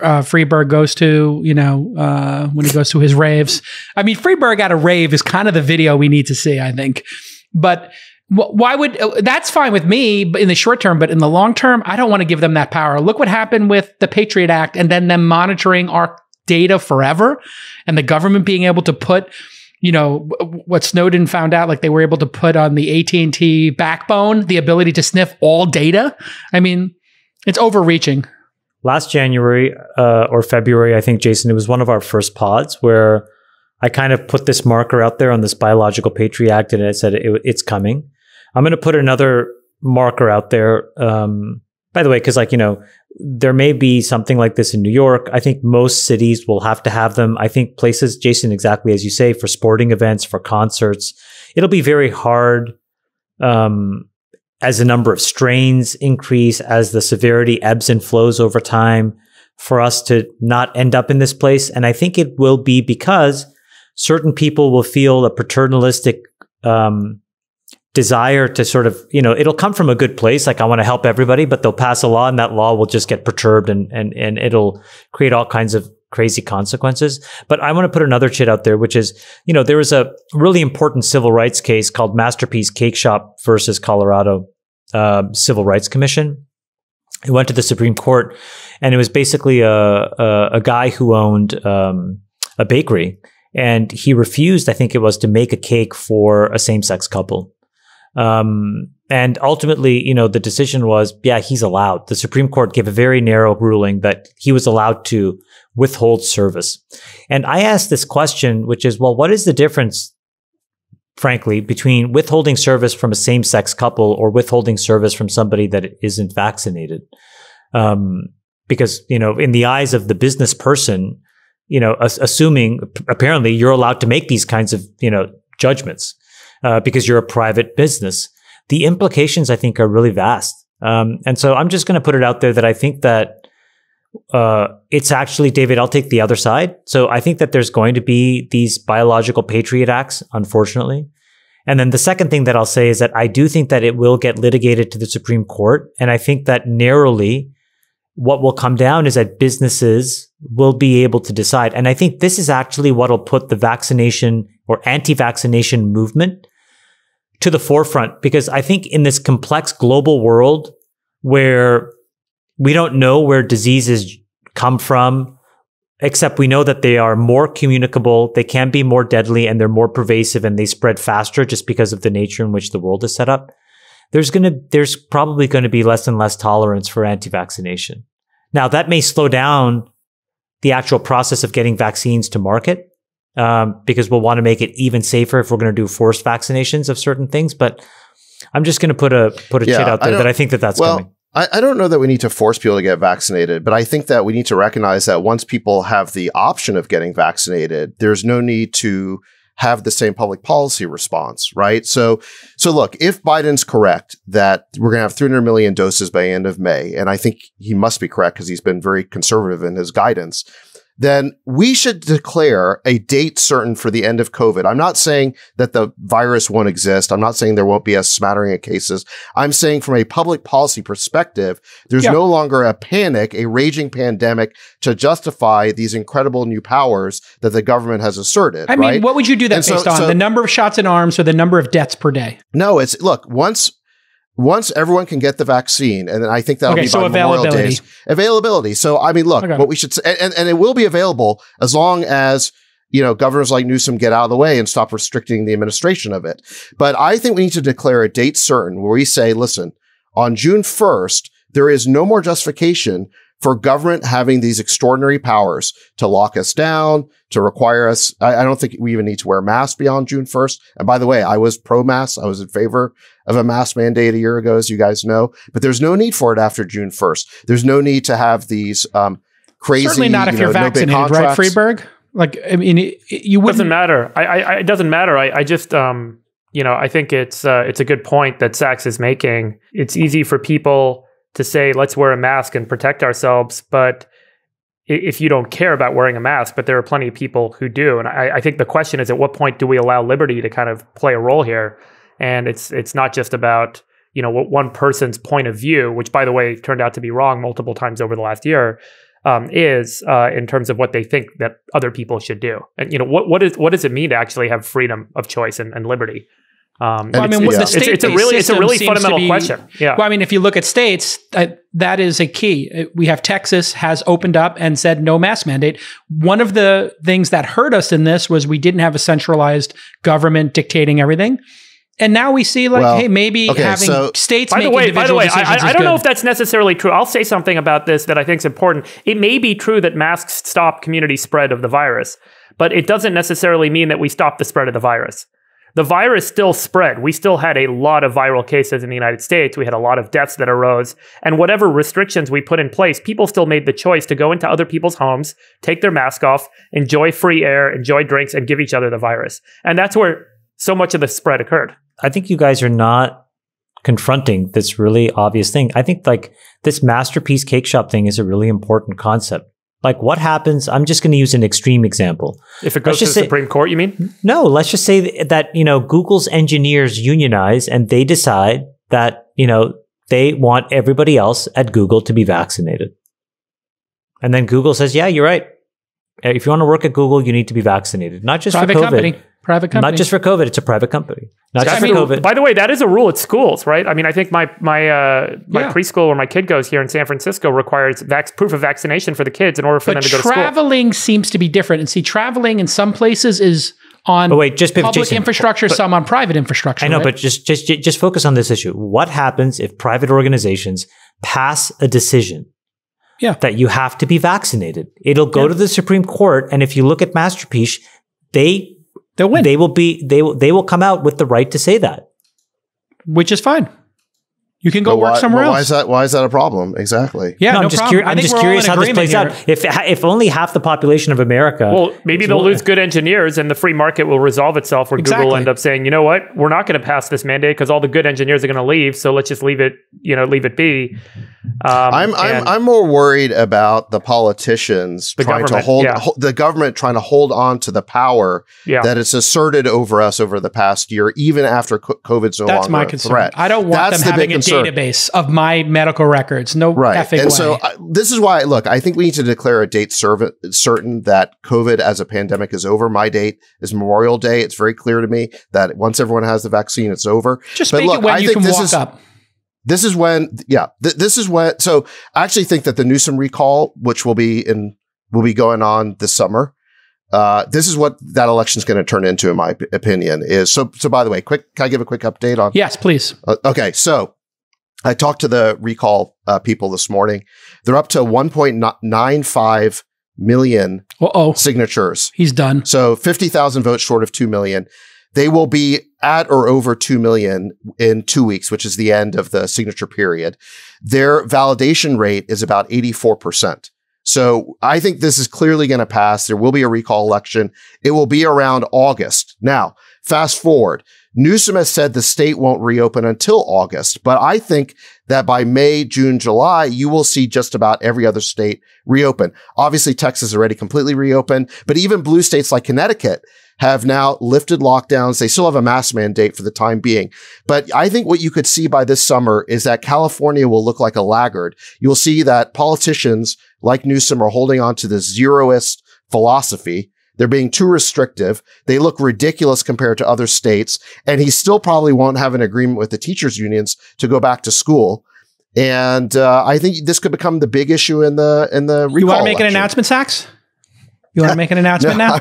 uh, Friedberg goes to, you know, uh, when he goes to his raves. I mean, Friedberg at a rave is kind of the video we need to see, I think. But why would, uh, that's fine with me in the short term, but in the long term, I don't want to give them that power. Look what happened with the Patriot Act and then them monitoring our data forever, and the government being able to put, you know, what Snowden found out, like, they were able to put on the A T and T backbone the ability to sniff all data. I mean, it's overreaching. Last January uh, or February, I think, Jason, it was one of our first pods where I kind of put this marker out there on this biological Patriot Act, and it said it, it's coming. I'm going to put another marker out there, um, by the way, because, like, you know, there may be something like this in New York. I think most cities will have to have them. I think places, Jason, exactly as you say, for sporting events, for concerts, it'll be very hard um, as the number of strains increase, as the severity ebbs and flows over time, for us to not end up in this place. And I think it will be because certain people will feel a paternalistic um desire to sort of, you know, it'll come from a good place. Like, I want to help everybody, but they'll pass a law and that law will just get perturbed, and, and, and it'll create all kinds of crazy consequences. But I want to put another shit out there, which is, you know, there was a really important civil rights case called Masterpiece Cake Shop versus Colorado uh, Civil Rights Commission. It went to the Supreme Court, and it was basically a, a, a guy who owned um, a bakery, and he refused, I think it was, to make a cake for a same-sex couple. Um, and ultimately, you know, the decision was, yeah, he's allowed. The Supreme Court gave a very narrow ruling that he was allowed to withhold service. And I asked this question, which is, well, what is the difference, frankly, between withholding service from a same-sex couple or withholding service from somebody that isn't vaccinated? Um, because, you know, in the eyes of the business person, you know, as assuming apparently you're allowed to make these kinds of, you know, judgments. Uh, because you're a private business. The implications, I think, are really vast. Um, and so I'm just going to put it out there that I think that uh, it's actually, David, I'll take the other side. So I think that there's going to be these biological Patriot Acts, unfortunately. And then the second thing that I'll say is that I do think that it will get litigated to the Supreme Court. And I think that narrowly, what will come down is that businesses will be able to decide. And I think this is actually what will put the vaccination or anti-vaccination movement to the forefront, because I think in this complex global world where we don't know where diseases come from, except we know that they are more communicable, they can be more deadly, and they're more pervasive, and they spread faster just because of the nature in which the world is set up. There's gonna, there's probably going to be less and less tolerance for anti-vaccination. Now, that may slow down the actual process of getting vaccines to market, um, because we'll want to make it even safer if we're going to do forced vaccinations of certain things. But I'm just going to put a put a yeah, chit out there I that I think that that's well, coming. I, I don't know that we need to force people to get vaccinated, but I think that we need to recognize that once people have the option of getting vaccinated, there's no need to have the same public policy response, right? So, so look, if Biden's correct that we're going to have three hundred million doses by end of May, and I think he must be correct because he's been very conservative in his guidance, then we should declare a date certain for the end of COVID. I'm not saying that the virus won't exist. I'm not saying there won't be a smattering of cases. I'm saying from a public policy perspective, there's yeah. no longer a panic, a raging pandemic to justify these incredible new powers that the government has asserted. I mean, right? What would you do that and based so, on? So, the number of shots in arms or the number of deaths per day? No, it's look, once- Once everyone can get the vaccine, and then I think that'll okay, be so by Memorial Days. Availability. So, I mean, look, okay. what we should say, and, and it will be available as long as, you know, governors like Newsom get out of the way and stop restricting the administration of it. But I think we need to declare a date certain where we say, listen, on June first, there is no more justification for government having these extraordinary powers to lock us down, to require us. I, I don't think we even need to wear masks beyond June first. And by the way, I was pro-mask. I was in favor of a mask mandate a year ago, as you guys know. But there's no need for it after June first. There's no need to have these um, crazy, certainly not if you know, you're vaccinated, no big contracts, right, Friedberg? Like, I mean, it, you wouldn't. Doesn't matter. I, I, it doesn't matter. I, I just, um, you know, I think it's uh, it's a good point that Sachs is making. It's easy for people to say, let's wear a mask and protect ourselves, but if you don't care about wearing a mask, but there are plenty of people who do. And I, I think the question is, at what point do we allow liberty to kind of play a role here? And it's it's not just about, you know, what one person's point of view, which by the way, turned out to be wrong multiple times over the last year, um, is uh, in terms of what they think that other people should do. And, you know, what what is what does it mean to actually have freedom of choice and, and liberty? Um, well, I mean, it's, yeah. it's, it's a really, it's a really fundamental be, question. Yeah. Well, I mean, if you look at states, uh, that is a key. We have Texas has opened up and said no mask mandate. One of the things that hurt us in this was we didn't have a centralized government dictating everything. And now we see like, well, hey, maybe okay, having so, states by make the way, individual by the decisions way, I, I, I don't good. know if that's necessarily true. I'll say something about this that I think is important. It may be true that masks stop community spread of the virus, but it doesn't necessarily mean that we stop the spread of the virus. The virus still spread. We still had a lot of viral cases in the United States. We had a lot of deaths that arose. And whatever restrictions we put in place, people still made the choice to go into other people's homes, take their mask off, enjoy free air, enjoy drinks, and give each other the virus. And that's where so much of the spread occurred. I think you guys are not confronting this really obvious thing. I think like this Masterpiece Cake Shop thing is a really important concept. Like what happens, I'm just going to use an extreme example. If it goes to the Supreme Court, you mean? No, let's just say that, you know, Google's engineers unionize and they decide that, you know, they want everybody else at Google to be vaccinated. And then Google says, yeah, you're right. If you want to work at Google, you need to be vaccinated. Not just for COVID. Private company. Not just for COVID. It's a private company. Not just for COVID. By the way, that is a rule at schools, right? I mean, I think my my uh, my yeah. preschool where my kid goes here in San Francisco requires vac proof of vaccination for the kids in order for but them to go to school. Traveling seems to be different. And see, traveling in some places is on but wait, just public Jason, infrastructure, but, some on private infrastructure. I know, right? but just, just, just focus on this issue. What happens if private organizations pass a decision yeah. that you have to be vaccinated? It'll go yeah. to the Supreme Court. And if you look at Masterpiece, they... They'll win. They will be. They will. They will come out with the right to say that, which is fine. You can go but work why, somewhere else. Why is that? Why is that a problem? Exactly. Yeah, no, I'm no just, curi- I'm just curious how this plays here. out. If if only half the population of America. Well, maybe they'll lose good engineers, and the free market will resolve itself. Where exactly. Google will end up saying, you know what, we're not going to pass this mandate because all the good engineers are going to leave. So let's just leave it. You know, leave it be. Um, I'm I'm I'm more worried about the politicians the trying to hold yeah. ho- the government trying to hold on to the power yeah. that it's asserted over us over the past year, even after COVID's no That's longer my concern. a threat. I don't want That's them having a database of my medical records. No right. effing and way. So I, this is why, look, I think we need to declare a date serv- certain that COVID as a pandemic is over. My date is Memorial Day. It's very clear to me that once everyone has the vaccine, it's over. Just but make look, it when I you can walk is, up. This is when, yeah, th- this is when, so I actually think that the Newsom recall, which will be in, will be going on this summer. Uh, this is what that election is going to turn into, in my p- opinion, is, so, so by the way, quick, can I give a quick update on? Yes, please. Uh, okay. So I talked to the recall uh, people this morning. They're up to one point nine five million Uh-oh. signatures. He's done. So fifty thousand votes short of two million. They will be at or over two million in two weeks, which is the end of the signature period. Their validation rate is about eighty-four percent. So I think this is clearly going to pass. There will be a recall election. It will be around August. Now, fast forward. Newsom has said the state won't reopen until August, but I think that by May, June, July, you will see just about every other state reopen. Obviously, Texas already completely reopened, but even blue states like Connecticut have now lifted lockdowns. They still have a mask mandate for the time being. But I think what you could see by this summer is that California will look like a laggard. You'll see that politicians like Newsom are holding on to the zeroist philosophy. They're being too restrictive. They look ridiculous compared to other states. And he still probably won't have an agreement with the teachers unions to go back to school. And uh, I think this could become the big issue in the in the recall. You want to make election. an announcement, Sachs? You want to make an announcement no, now? I-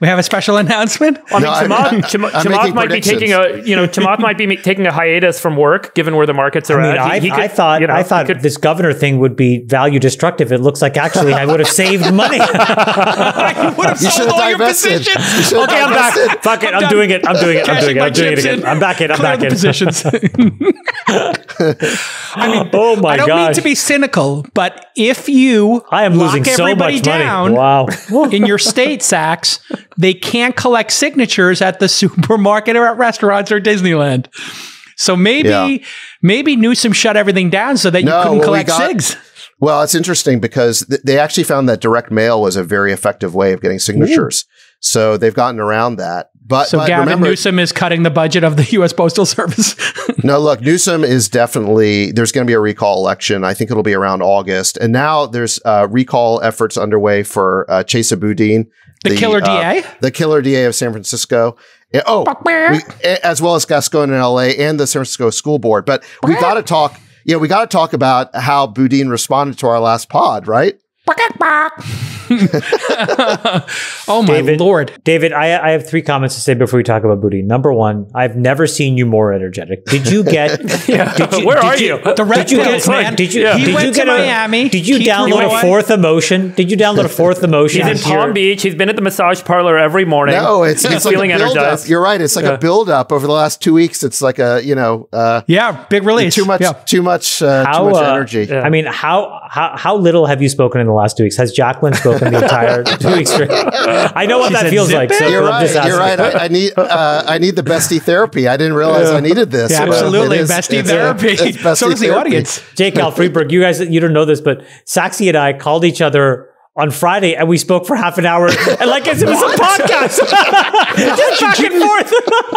We have a special announcement. Well, I mean, no, Chamath, Chamath, Chamath might be taking a, you know, Chamath might be taking a hiatus from work, given where the markets are I mean, at. I, he, he I could, thought, you know, I thought could, this governor thing would be value destructive. It looks like actually I would have saved money. I would have you sold all divested. your positions. You okay, I'm divested. back. Fuck it, I'm, I'm doing it. I'm doing it. I'm doing it. I'm doing it again. I'm back in. I'm back in. Positions. I mean, oh my god. I don't gosh. mean to be cynical, but if you I am losing so much down money. Wow. In your state, Sachs. They can't collect signatures at the supermarket or at restaurants or Disneyland. So maybe yeah. maybe Newsom shut everything down so that no, you couldn't collect well, we got, SIGs. Well, it's interesting because th- they actually found that direct mail was a very effective way of getting signatures. Ooh. So they've gotten around that. But, so but Gavin remember, Newsom is cutting the budget of the U S Postal Service. No, look, Newsom is definitely, there's going to be a recall election. I think it'll be around August. And now there's uh, recall efforts underway for uh, Chesa Boudin. The, the killer D A? Uh, the killer D A of San Francisco. Oh, we, as well as Gascon in L A and the San Francisco School Board. But we got to talk, you know, we got to talk about how Boudin responded to our last pod, right? Oh my David, Lord. David, I, I have three comments to say before we talk about Boudin. Number one, I've never seen you more energetic. Did you get... yeah. did you, Where did are you? you? The red you get, man. Did you, yeah. he did went you get to a, Miami. Did you he download a fourth emotion? Did you download a fourth emotion? He's in Palm Beach. He's been at the massage parlor every morning. No, it's, it's like feeling a energized. You're right. It's like yeah. a build-up over the last two weeks. It's like a, you know... Uh, yeah, big release. Too much, yeah. too much, uh, how, too much energy. Uh, yeah. I mean, how, how how little have you spoken in the last two weeks? Has Jacqueline spoken the entire two weeks straight? I know what she that feels like. So you're right. You're right. I, I need uh, I need the bestie therapy. I didn't realize yeah. I needed this. Yeah, absolutely, is, bestie it's therapy. A, it's bestie so does the therapy. Audience. Jake Al Friedberg, you guys, you don't know this, but Saxy and I called each other on Friday, and we spoke for half an hour, and like as it was a podcast, just back and forth.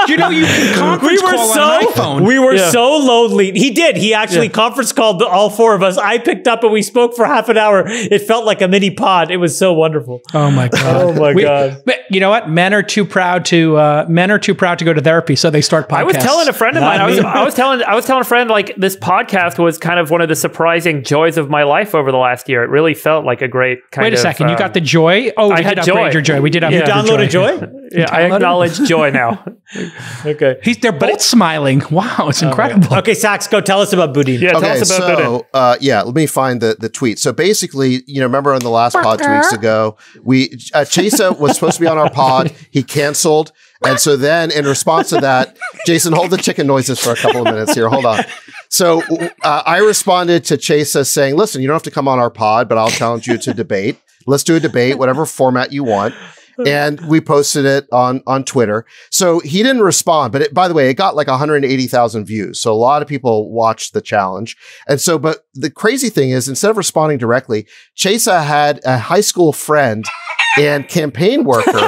You know, you can conference we were call so, on my phone. We were yeah. so lonely. He did. He actually yeah. conference called all four of us. I picked up, and we spoke for half an hour. It felt like a mini pod. It was so wonderful. Oh my god. oh my we, god. You know what? Men are too proud to uh, men are too proud to go to therapy, so they start podcasts. I was telling a friend of mine. I was, I was telling I was telling a friend like this podcast was kind of one of the surprising joys of my life over the last year. It really felt like a great kind. Wait, Wait a second, um, you got the joy? Oh, we I had did upgrade joy. your joy. We did upgrade yeah. your joy. You downloaded joy? yeah, I acknowledge joy now. Okay. He's, they're both it, smiling. Wow, it's oh incredible. Okay, Sachs, go tell us about Boudin. Yeah, okay, tell us about so, Boudin. Uh, yeah, let me find the, the tweet. So basically, you know, remember on the last pod two weeks ago, we uh, Chesa was supposed to be on our pod. He canceled. And so then in response to that, Jason, hold the chicken noises for a couple of minutes here. Hold on. So uh, I responded to Chesa saying, listen, you don't have to come on our pod, but I'll challenge you to debate. Let's do a debate, whatever format you want. And we posted it on, on Twitter. So he didn't respond, but it, by the way, it got like one hundred eighty thousand views. So a lot of people watched the challenge. And so, but the crazy thing is, instead of responding directly, Chesa had a high school friend and campaign worker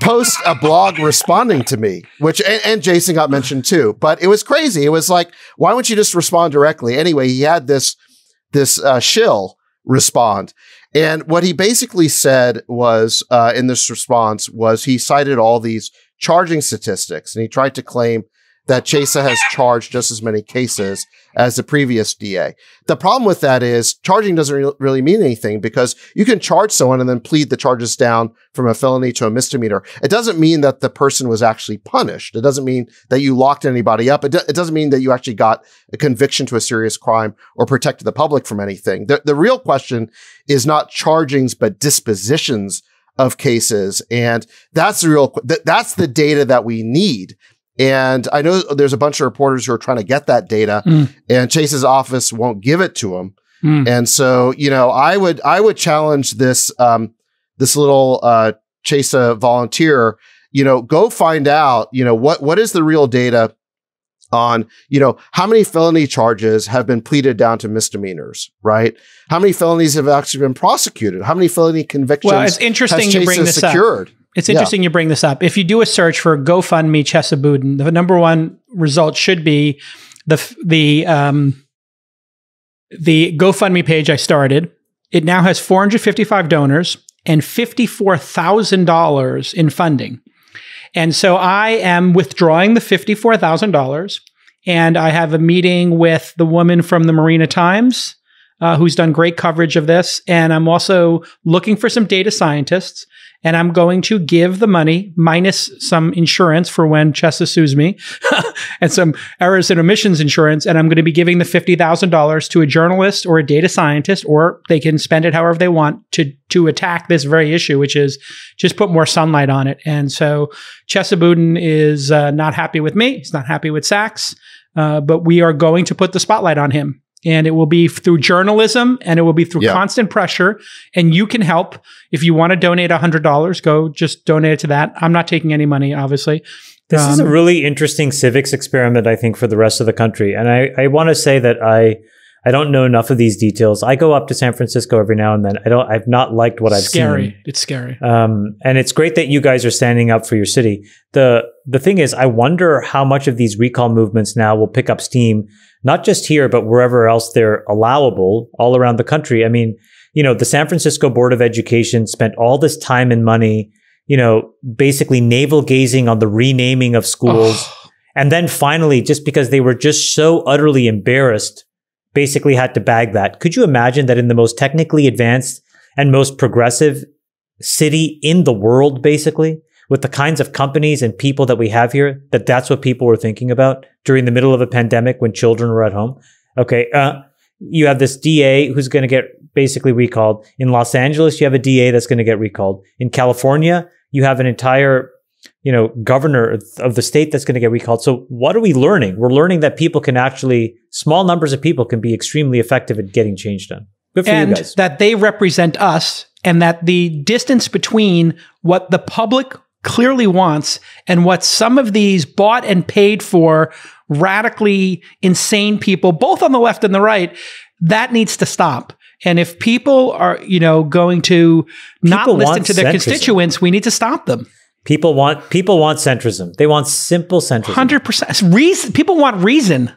post a blog responding to me, which, and, and Jason got mentioned too, but it was crazy. It was like, why wouldn't you just respond directly? Anyway, he had this, this uh, shill respond. And what he basically said was, uh, in this response was he cited all these charging statistics and he tried to claim that Chesa has charged just as many cases as the previous D A. The problem with that is charging doesn't re really mean anything because you can charge someone and then plead the charges down from a felony to a misdemeanor. It doesn't mean that the person was actually punished. It doesn't mean that you locked anybody up. It, do it doesn't mean that you actually got a conviction to a serious crime or protected the public from anything. The, the real question is not chargings, but dispositions of cases. And that's the real, th that's the data that we need. And I know there's a bunch of reporters who are trying to get that data mm. and Chesa's office won't give it to him. Mm. And so, you know, I would, I would challenge this, um, this little, uh, Chesa volunteer, you know, go find out, you know, what, what is the real data on, you know, how many felony charges have been pleaded down to misdemeanors, right? How many felonies have actually been prosecuted? How many felony convictions well, it's interesting has Chesa you bring this secured? Up. It's interesting yeah. you bring this up. If you do a search for GoFundMe Chesa Boudin, the number one result should be the the um, the GoFundMe page I started. It now has four hundred fifty-five donors and fifty-four thousand dollars in funding. And so I am withdrawing the fifty-four thousand dollars, and I have a meeting with the woman from the Marina Times uh, who's done great coverage of this. And I'm also looking for some data scientists. And I'm going to give the money minus some insurance for when Chesa sues me and some errors and omissions insurance. And I'm going to be giving the fifty thousand dollars to a journalist or a data scientist, or they can spend it however they want to, to attack this very issue, which is just put more sunlight on it. And so Chesa Boudin is uh, not happy with me. He's not happy with Sachs, uh, but we are going to put the spotlight on him. And it will be through journalism and it will be through yeah. constant pressure. And you can help. If you want to donate one hundred dollars, go just donate it to that. I'm not taking any money, obviously. This um, is a really interesting civics experiment, I think, for the rest of the country. And I, I want to say that I I don't know enough of these details. I go up to San Francisco every now and then. I don't, I've not liked what I've scary. seen. It's scary. Um, and it's great that you guys are standing up for your city. The, the thing is, I wonder how much of these recall movements now will pick up steam, not just here, but wherever else they're allowable all around the country. I mean, you know, the San Francisco Board of Education spent all this time and money, you know, basically navel gazing on the renaming of schools. Oh. And then finally, just because they were just so utterly embarrassed, basically had to bag that. Could you imagine that in the most technically advanced and most progressive city in the world, basically, with the kinds of companies and people that we have here, that that's what people were thinking about during the middle of a pandemic when children were at home? Okay, uh, you have this D A who's going to get basically recalled. In Los Angeles, you have a D A that's going to get recalled. In California, you have an entire, you know, governor of the state that's going to get recalled. So what are we learning? We're learning that people can actually, small numbers of people can be extremely effective at getting change done. Good for you guys. And that they represent us, and that the distance between what the public clearly wants and what some of these bought and paid for radically insane people, both on the left and the right, that needs to stop. And if people are, you know, going to not listen to their constituents, we need to stop them. People want people want centrism. They want simple centrism. one hundred percent reason. People want reason.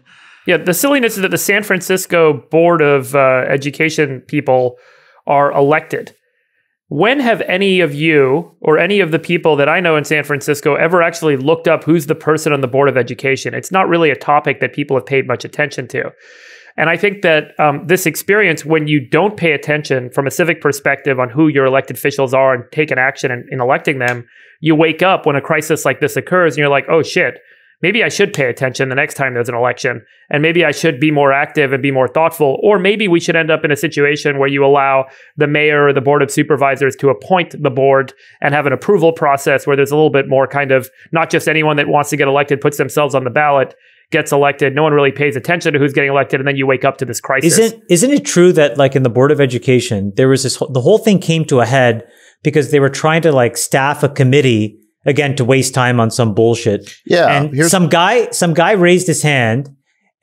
Yeah, the silliness is that the San Francisco Board of uh, Education people are elected. When have any of you or any of the people that I know in San Francisco ever actually looked up who's the person on the Board of Education? It's not really a topic that people have paid much attention to. And I think that um, this experience, when you don't pay attention from a civic perspective on who your elected officials are and take an action in, in electing them, you wake up when a crisis like this occurs and you're like, oh shit, maybe I should pay attention the next time there's an election. And maybe I should be more active and be more thoughtful. Or maybe we should end up in a situation where you allow the mayor or the board of supervisors to appoint the board and have an approval process where there's a little bit more kind of not just anyone that wants to get elected puts themselves on the ballot. gets elected. No one really pays attention to who's getting elected. And then you wake up to this crisis. Isn't, isn't it true that like in the Board of Education, there was this, the whole thing came to a head because they were trying to like staff a committee again, to waste time on some bullshit. Yeah. And some guy, some guy raised his hand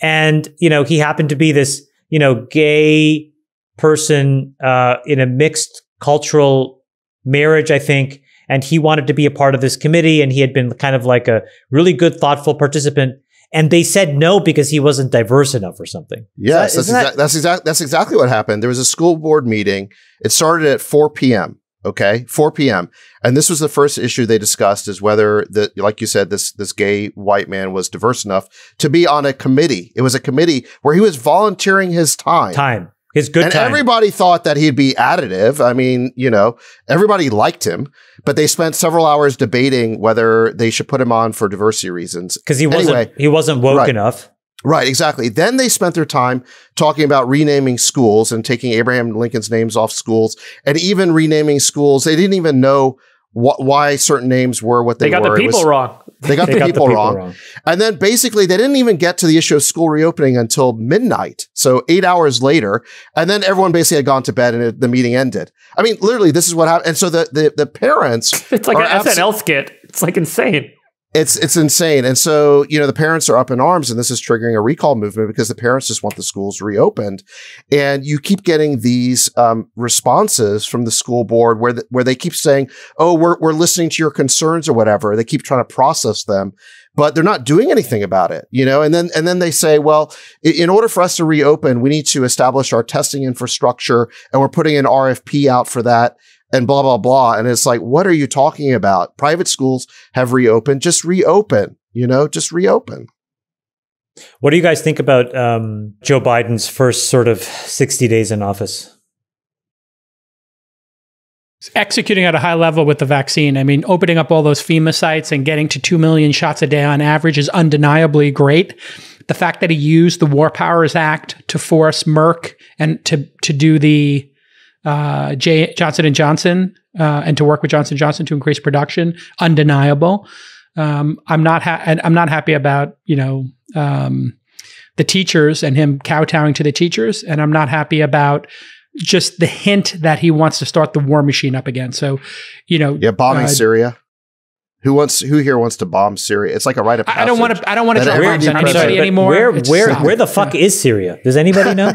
and, you know, he happened to be this, you know, gay person uh, in a mixed cultural marriage, I think. And he wanted to be a part of this committee. And he had been kind of like a really good, thoughtful participant. And they said no because he wasn't diverse enough or something. Yes, that, that's, exa that that's, exa that's exactly what happened. There was a school board meeting. It started at four p m Okay, four p m And this was the first issue they discussed, is whether, the, like you said, this this gay white man was diverse enough to be on a committee. It was a committee where he was volunteering his time. Time. His good and time. And everybody thought that he'd be additive. I mean, you know, everybody liked him, but they spent several hours debating whether they should put him on for diversity reasons. Because he, anyway, he wasn't woke right. enough. Right, exactly. Then they spent their time talking about renaming schools and taking Abraham Lincoln's names off schools and even renaming schools. They didn't even know wh why certain names were what they, they got were. The people was, wrong. They got, they the, got people the people wrong. wrong. And then basically they didn't even get to the issue of school reopening until midnight. So eight hours later. And then everyone basically had gone to bed and it, the meeting ended. I mean, literally, this is what happened. And so the, the, the parents. It's like an S N L skit. It's like insane. It's, it's insane. And so, you know, the parents are up in arms and this is triggering a recall movement because the parents just want the schools reopened. And you keep getting these, um, responses from the school board where, the, where they keep saying, oh, we're, we're listening to your concerns or whatever. They keep trying to process them, but they're not doing anything about it, you know? And then, and then they say, well, in order for us to reopen, we need to establish our testing infrastructure and we're putting an R F P out for that. And blah, blah, blah. And it's like, what are you talking about? Private schools have reopened. Just reopen, you know, just reopen. What do you guys think about um, Joe Biden's first sort of sixty days in office? Executing at a high level with the vaccine. I mean, opening up all those FEMA sites and getting to two million shots a day on average is undeniably great. The fact that he used the War Powers Act to force Merck and to, to do the Uh, J Johnson and Johnson, uh, and to work with Johnson and Johnson to increase production, undeniable. Um, I'm not, ha and I'm not happy about, you know, um, the teachers and him kowtowing to the teachers. And I'm not happy about just the hint that he wants to start the war machine up again. So, you know, yeah, bombing uh, Syria. Who wants? Who here wants to bomb Syria? It's like a rite of passage. I don't want to. I don't want to draw bombs on anybody anymore. Where, where, where the fuck is Syria? Does anybody know?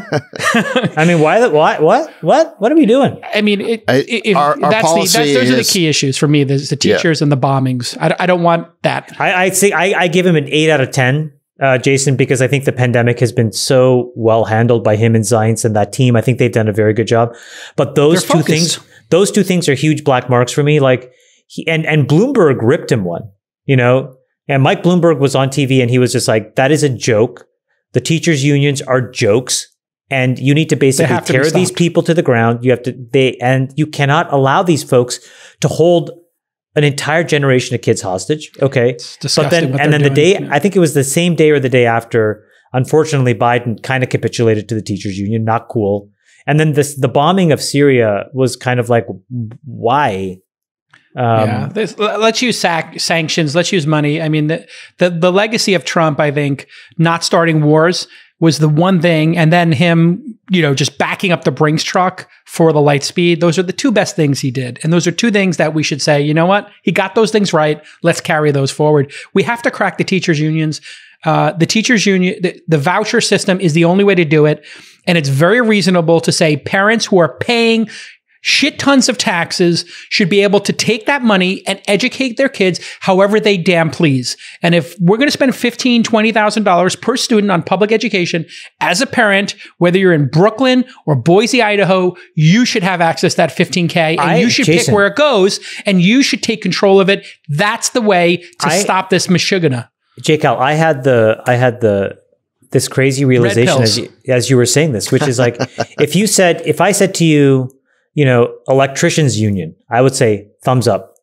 I mean, why? The, why? What? What? What are we doing? I mean, it, I, if our, our that's, the, that's those is, are the key issues for me. There's the teachers yeah. and the bombings. I, I don't want that. I, I think I, I give him an eight out of ten, uh, Jason, because I think the pandemic has been so well handled by him and Zients and that team. I think they've done a very good job. But those They're two focused. things, those two things, are huge black marks for me. Like. He, and, and Bloomberg ripped him one, you know, and Mike Bloomberg was on T V and he was just like, that is a joke. The teachers unions are jokes and you need to basically to tear these people to the ground. You have to, they, and you cannot allow these folks to hold an entire generation of kids hostage. Okay. It's disgusting. But then, and then doing. the day, yeah. I think it was the same day or the day after, unfortunately, Biden kind of capitulated to the teachers union. Not cool. And then this, the bombing of Syria was kind of like, why? Um, yeah. There's, let's use sac sanctions. Let's use money. I mean, the, the the legacy of Trump, I think, not starting wars was the one thing, and then him, you know, just backing up the Brinks truck for the Lightspeed. Those are the two best things he did, and those are two things that we should say. You know what? He got those things right. Let's carry those forward. We have to crack the teachers' unions. Uh, the teachers' union, the, the voucher system is the only way to do it, and it's very reasonable to say parents who are paying shit tons of taxes should be able to take that money and educate their kids however they damn please. And if we're going to spend fifteen thousand dollars, twenty thousand dollars per student on public education, as a parent, whether you're in Brooklyn or Boise, Idaho, you should have access to that fifteen K and I, you should Jason, pick where it goes and you should take control of it. That's the way to I, stop this meshugana. Jake, Al, I had the, I had the, this crazy realization as you, as you were saying this, which is like, if you said, if I said to you, you know, electricians union, I would say thumbs up.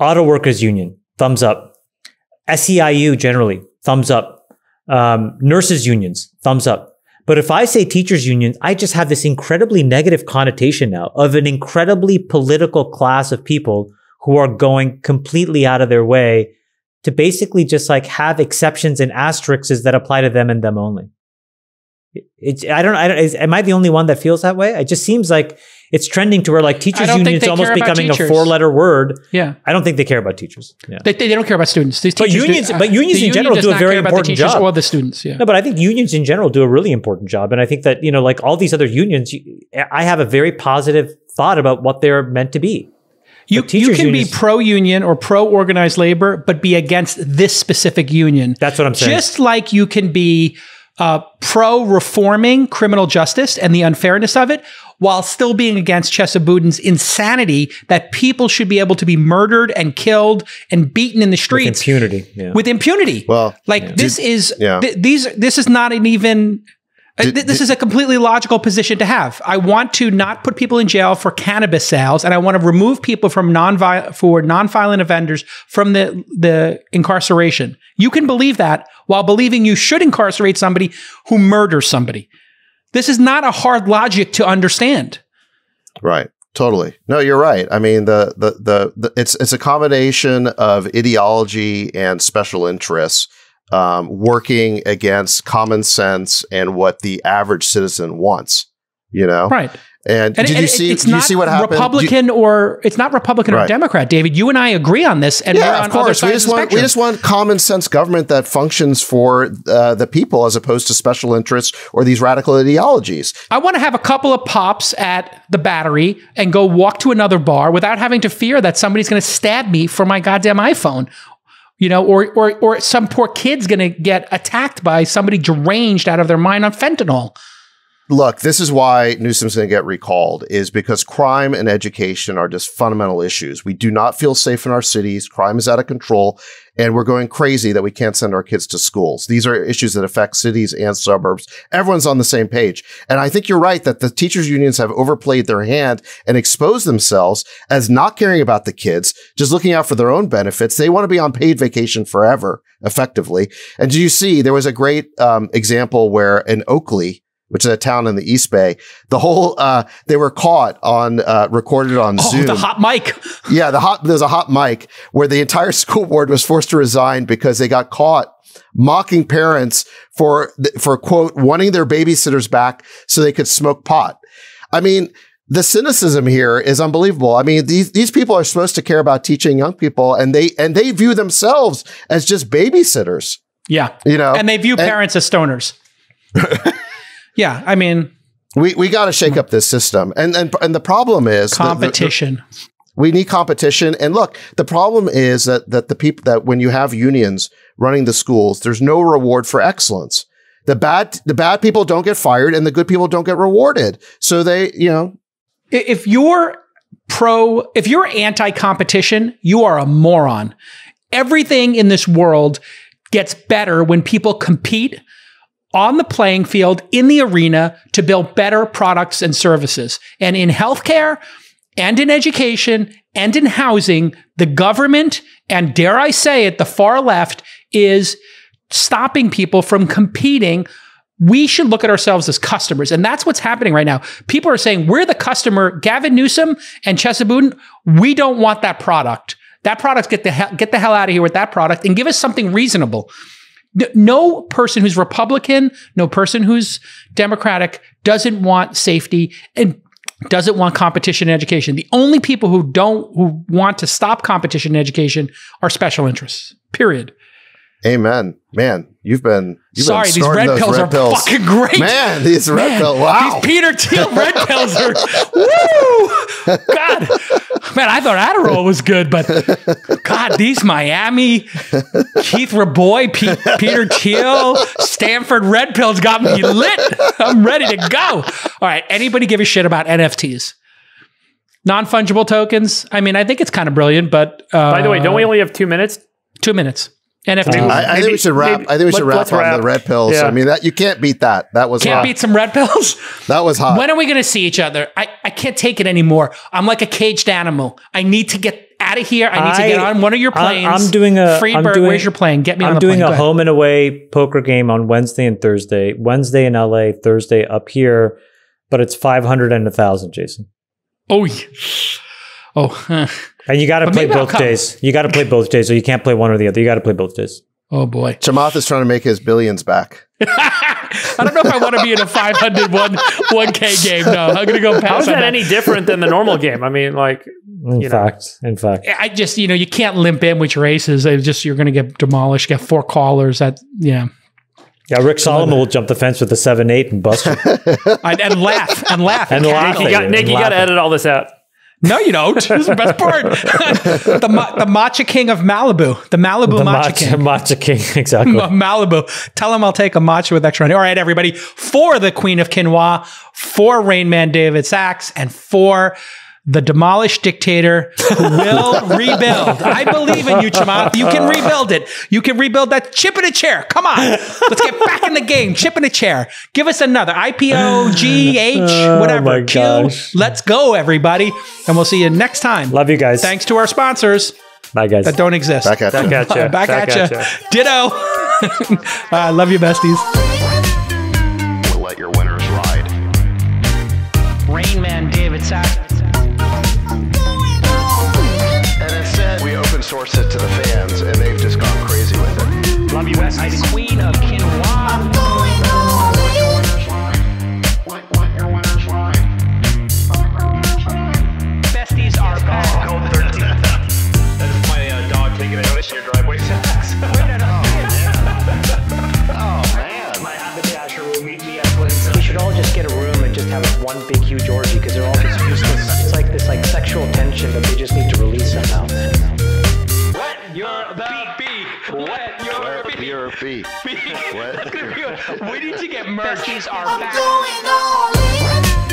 Auto workers union, thumbs up. S E I U generally, thumbs up. Um, nurses unions, thumbs up. But if I say teachers unions, I just have this incredibly negative connotation now of an incredibly political class of people who are going completely out of their way to basically just like have exceptions and asterisks that apply to them and them only. It's, I don't, I don't, is, am I the only one that feels that way? It just seems like it's trending to where like teachers unions almost becoming teachers. a four letter word. Yeah. I don't think they care about teachers. Yeah. They, they don't care about students. These but unions, do, but unions in union general do a very important job. Or the students, yeah. No, but I think unions in general do a really important job. And I think that, you know, like all these other unions, I have a very positive thought about what they're meant to be. You, you can unions. be pro-union or pro-organized labor, but be against this specific union. That's what I'm saying. Just like you can be uh, pro-reforming criminal justice and the unfairness of it, while still being against Chesa Boudin's insanity that people should be able to be murdered and killed and beaten in the streets. With impunity. Yeah. With impunity. Well, like yeah. this Did, is, yeah. th these, this is not an even... Did, did, this is a completely logical position to have. I want to not put people in jail for cannabis sales, and I want to remove people from non-violent for non-violent offenders from the the incarceration. You can believe that while believing you should incarcerate somebody who murders somebody. This is not a hard logic to understand. Right. Totally. No, you're right. I mean, the the the, the it's it's a combination of ideology and special interests. Um, working against common sense and what the average citizen wants, you know? Right. And, and did and you see, it's did not you see what happened? Republican you, or it's not Republican right. or Democrat, David, you and I agree on this. And yeah, we're on of course. Other we, just want, we just want common sense government that functions for uh, the people as opposed to special interests or these radical ideologies. I want to have a couple of pops at the Battery and go walk to another bar without having to fear that somebody's going to stab me for my goddamn iPhone. You know, or, or, or some poor kid's going to get attacked by somebody deranged out of their mind on fentanyl. Look, this is why Newsom's going to get recalled, is because crime and education are just fundamental issues. We do not feel safe in our cities. Crime is out of control, and we're going crazy that we can't send our kids to schools. These are issues that affect cities and suburbs. Everyone's on the same page. And I think you're right that the teachers unions have overplayed their hand and exposed themselves as not caring about the kids, just looking out for their own benefits. They want to be on paid vacation forever, effectively. And did you see, there was a great um, example where in Oakley, which is a town in the East Bay, the whole, uh, they were caught on, uh, recorded on oh, Zoom. Oh, the hot mic. Yeah, the hot, there's a hot mic where the entire school board was forced to resign because they got caught mocking parents for, for quote, wanting their babysitters back so they could smoke pot. I mean, the cynicism here is unbelievable. I mean, these, these people are supposed to care about teaching young people, and they, and they view themselves as just babysitters. Yeah. You know, and they view parents and, as stoners. Yeah, I mean, we we got to shake up this system, and and and the problem is competition. The, the, the, we need competition, and look, the problem is that that the people that when you have unions running the schools, there's no reward for excellence. The bad the bad people don't get fired, and the good people don't get rewarded. So they, you know, if you're pro, if you're anti-competition, you are a moron. Everything in this world gets better when people compete on the playing field, in the arena, to build better products and services. And in healthcare, and in education, and in housing, the government, and dare I say it, the far left, is stopping people from competing. We should look at ourselves as customers. And that's what's happening right now. People are saying, we're the customer, Gavin Newsom and Chesa Boudin, we don't want that product. That product, get the, he get the hell out of here with that product, and give us something reasonable. No person who's Republican, no person who's Democratic doesn't want safety and doesn't want competition in education. The only people who don't, who want to stop competition in education are special interests, period. Amen. Man, you've been you've Sorry, been these red those pills red are pills. fucking great. Man, these red Man, pills, wow. These Peter Thiel red pills are, woo! God, man, I thought Adderall was good, but God, these Miami, Keith Raboy, P Peter Thiel, Stanford red pills got me lit. I'm ready to go. All right, anybody give a shit about N F Ts? Non-fungible tokens? I mean, I think it's kind of brilliant, but- uh, By the way, don't we only have two minutes? Two minutes. N F Ts. Um, I, I think we should wrap. Maybe, I think we should let, wrap on wrap. the red pills. Yeah. I mean, that you can't beat that. That was can't hot. beat some red pills. That was hot. When are we going to see each other? I I can't take it anymore. I'm like a caged animal. I need to get out of here. I need I, to get on one of your planes. I, I'm doing a Friedberg. I'm doing, where's your plane? Get me. I'm on the doing plane. a home and away poker game on Wednesday and Thursday. Wednesday in L A, Thursday up here, but it's five hundred and a thousand, Jason. Oh yeah. Oh, huh. And you got to play both days. You got to play both days. So you can't play one or the other. You got to play both days. Oh, boy. Chamath is trying to make his billions back. I don't know if I want to be in a five hundred one K game. No, I'm going to go past. How is that any different than the normal game? I mean, like, in you fact, know, in fact, I just, you know, you can't limp in with your aces. It's just, you're going to get demolished, get four callers. That, yeah. Yeah, Rick Solomon will jump the fence with the seven eight and bust him. and, and laugh, and laugh. And, and laugh. Nick, you got, Nick, you got to edit all this out. No, you don't. This is the best part. the, ma the matcha king of Malibu. The Malibu the matcha, matcha king. matcha king, exactly. Ma Malibu. Tell him I'll take a matcha with extra honey. All right, everybody. For the Queen of Quinoa, for Rain Man David Sachs, and for the demolished dictator who will rebuild. I believe in you, Chamath. You can rebuild it. You can rebuild that chip in a chair. Come on. Let's get back in the game. Chip in a chair. Give us another. I P O, G, H, whatever. Oh my gosh. Q. Let's go, everybody. And we'll see you next time. Love you guys. Thanks to our sponsors. Bye, guys. That don't exist. Back at you. Back at you. Back at you. Ditto. uh, love you, besties. We'll let your winners ride. Rain Man David Sachs. Source it to the fans, and they've just gone crazy with it. Love you, West. I'm the Queen of Quinoa. I'm going home. Let your winners ride. Besties are back. Oh, no, that's my uh, dog taking a notice in your driveway. Wait, no, no. Oh, man. My haberdasher will meet me at once. We should all just get a room and just have one big, huge orgy, because they're all just useless. It's like this like sexual tension that they just need to release somehow. You're the beat. What? You're a beat. We need to get merch. These are back.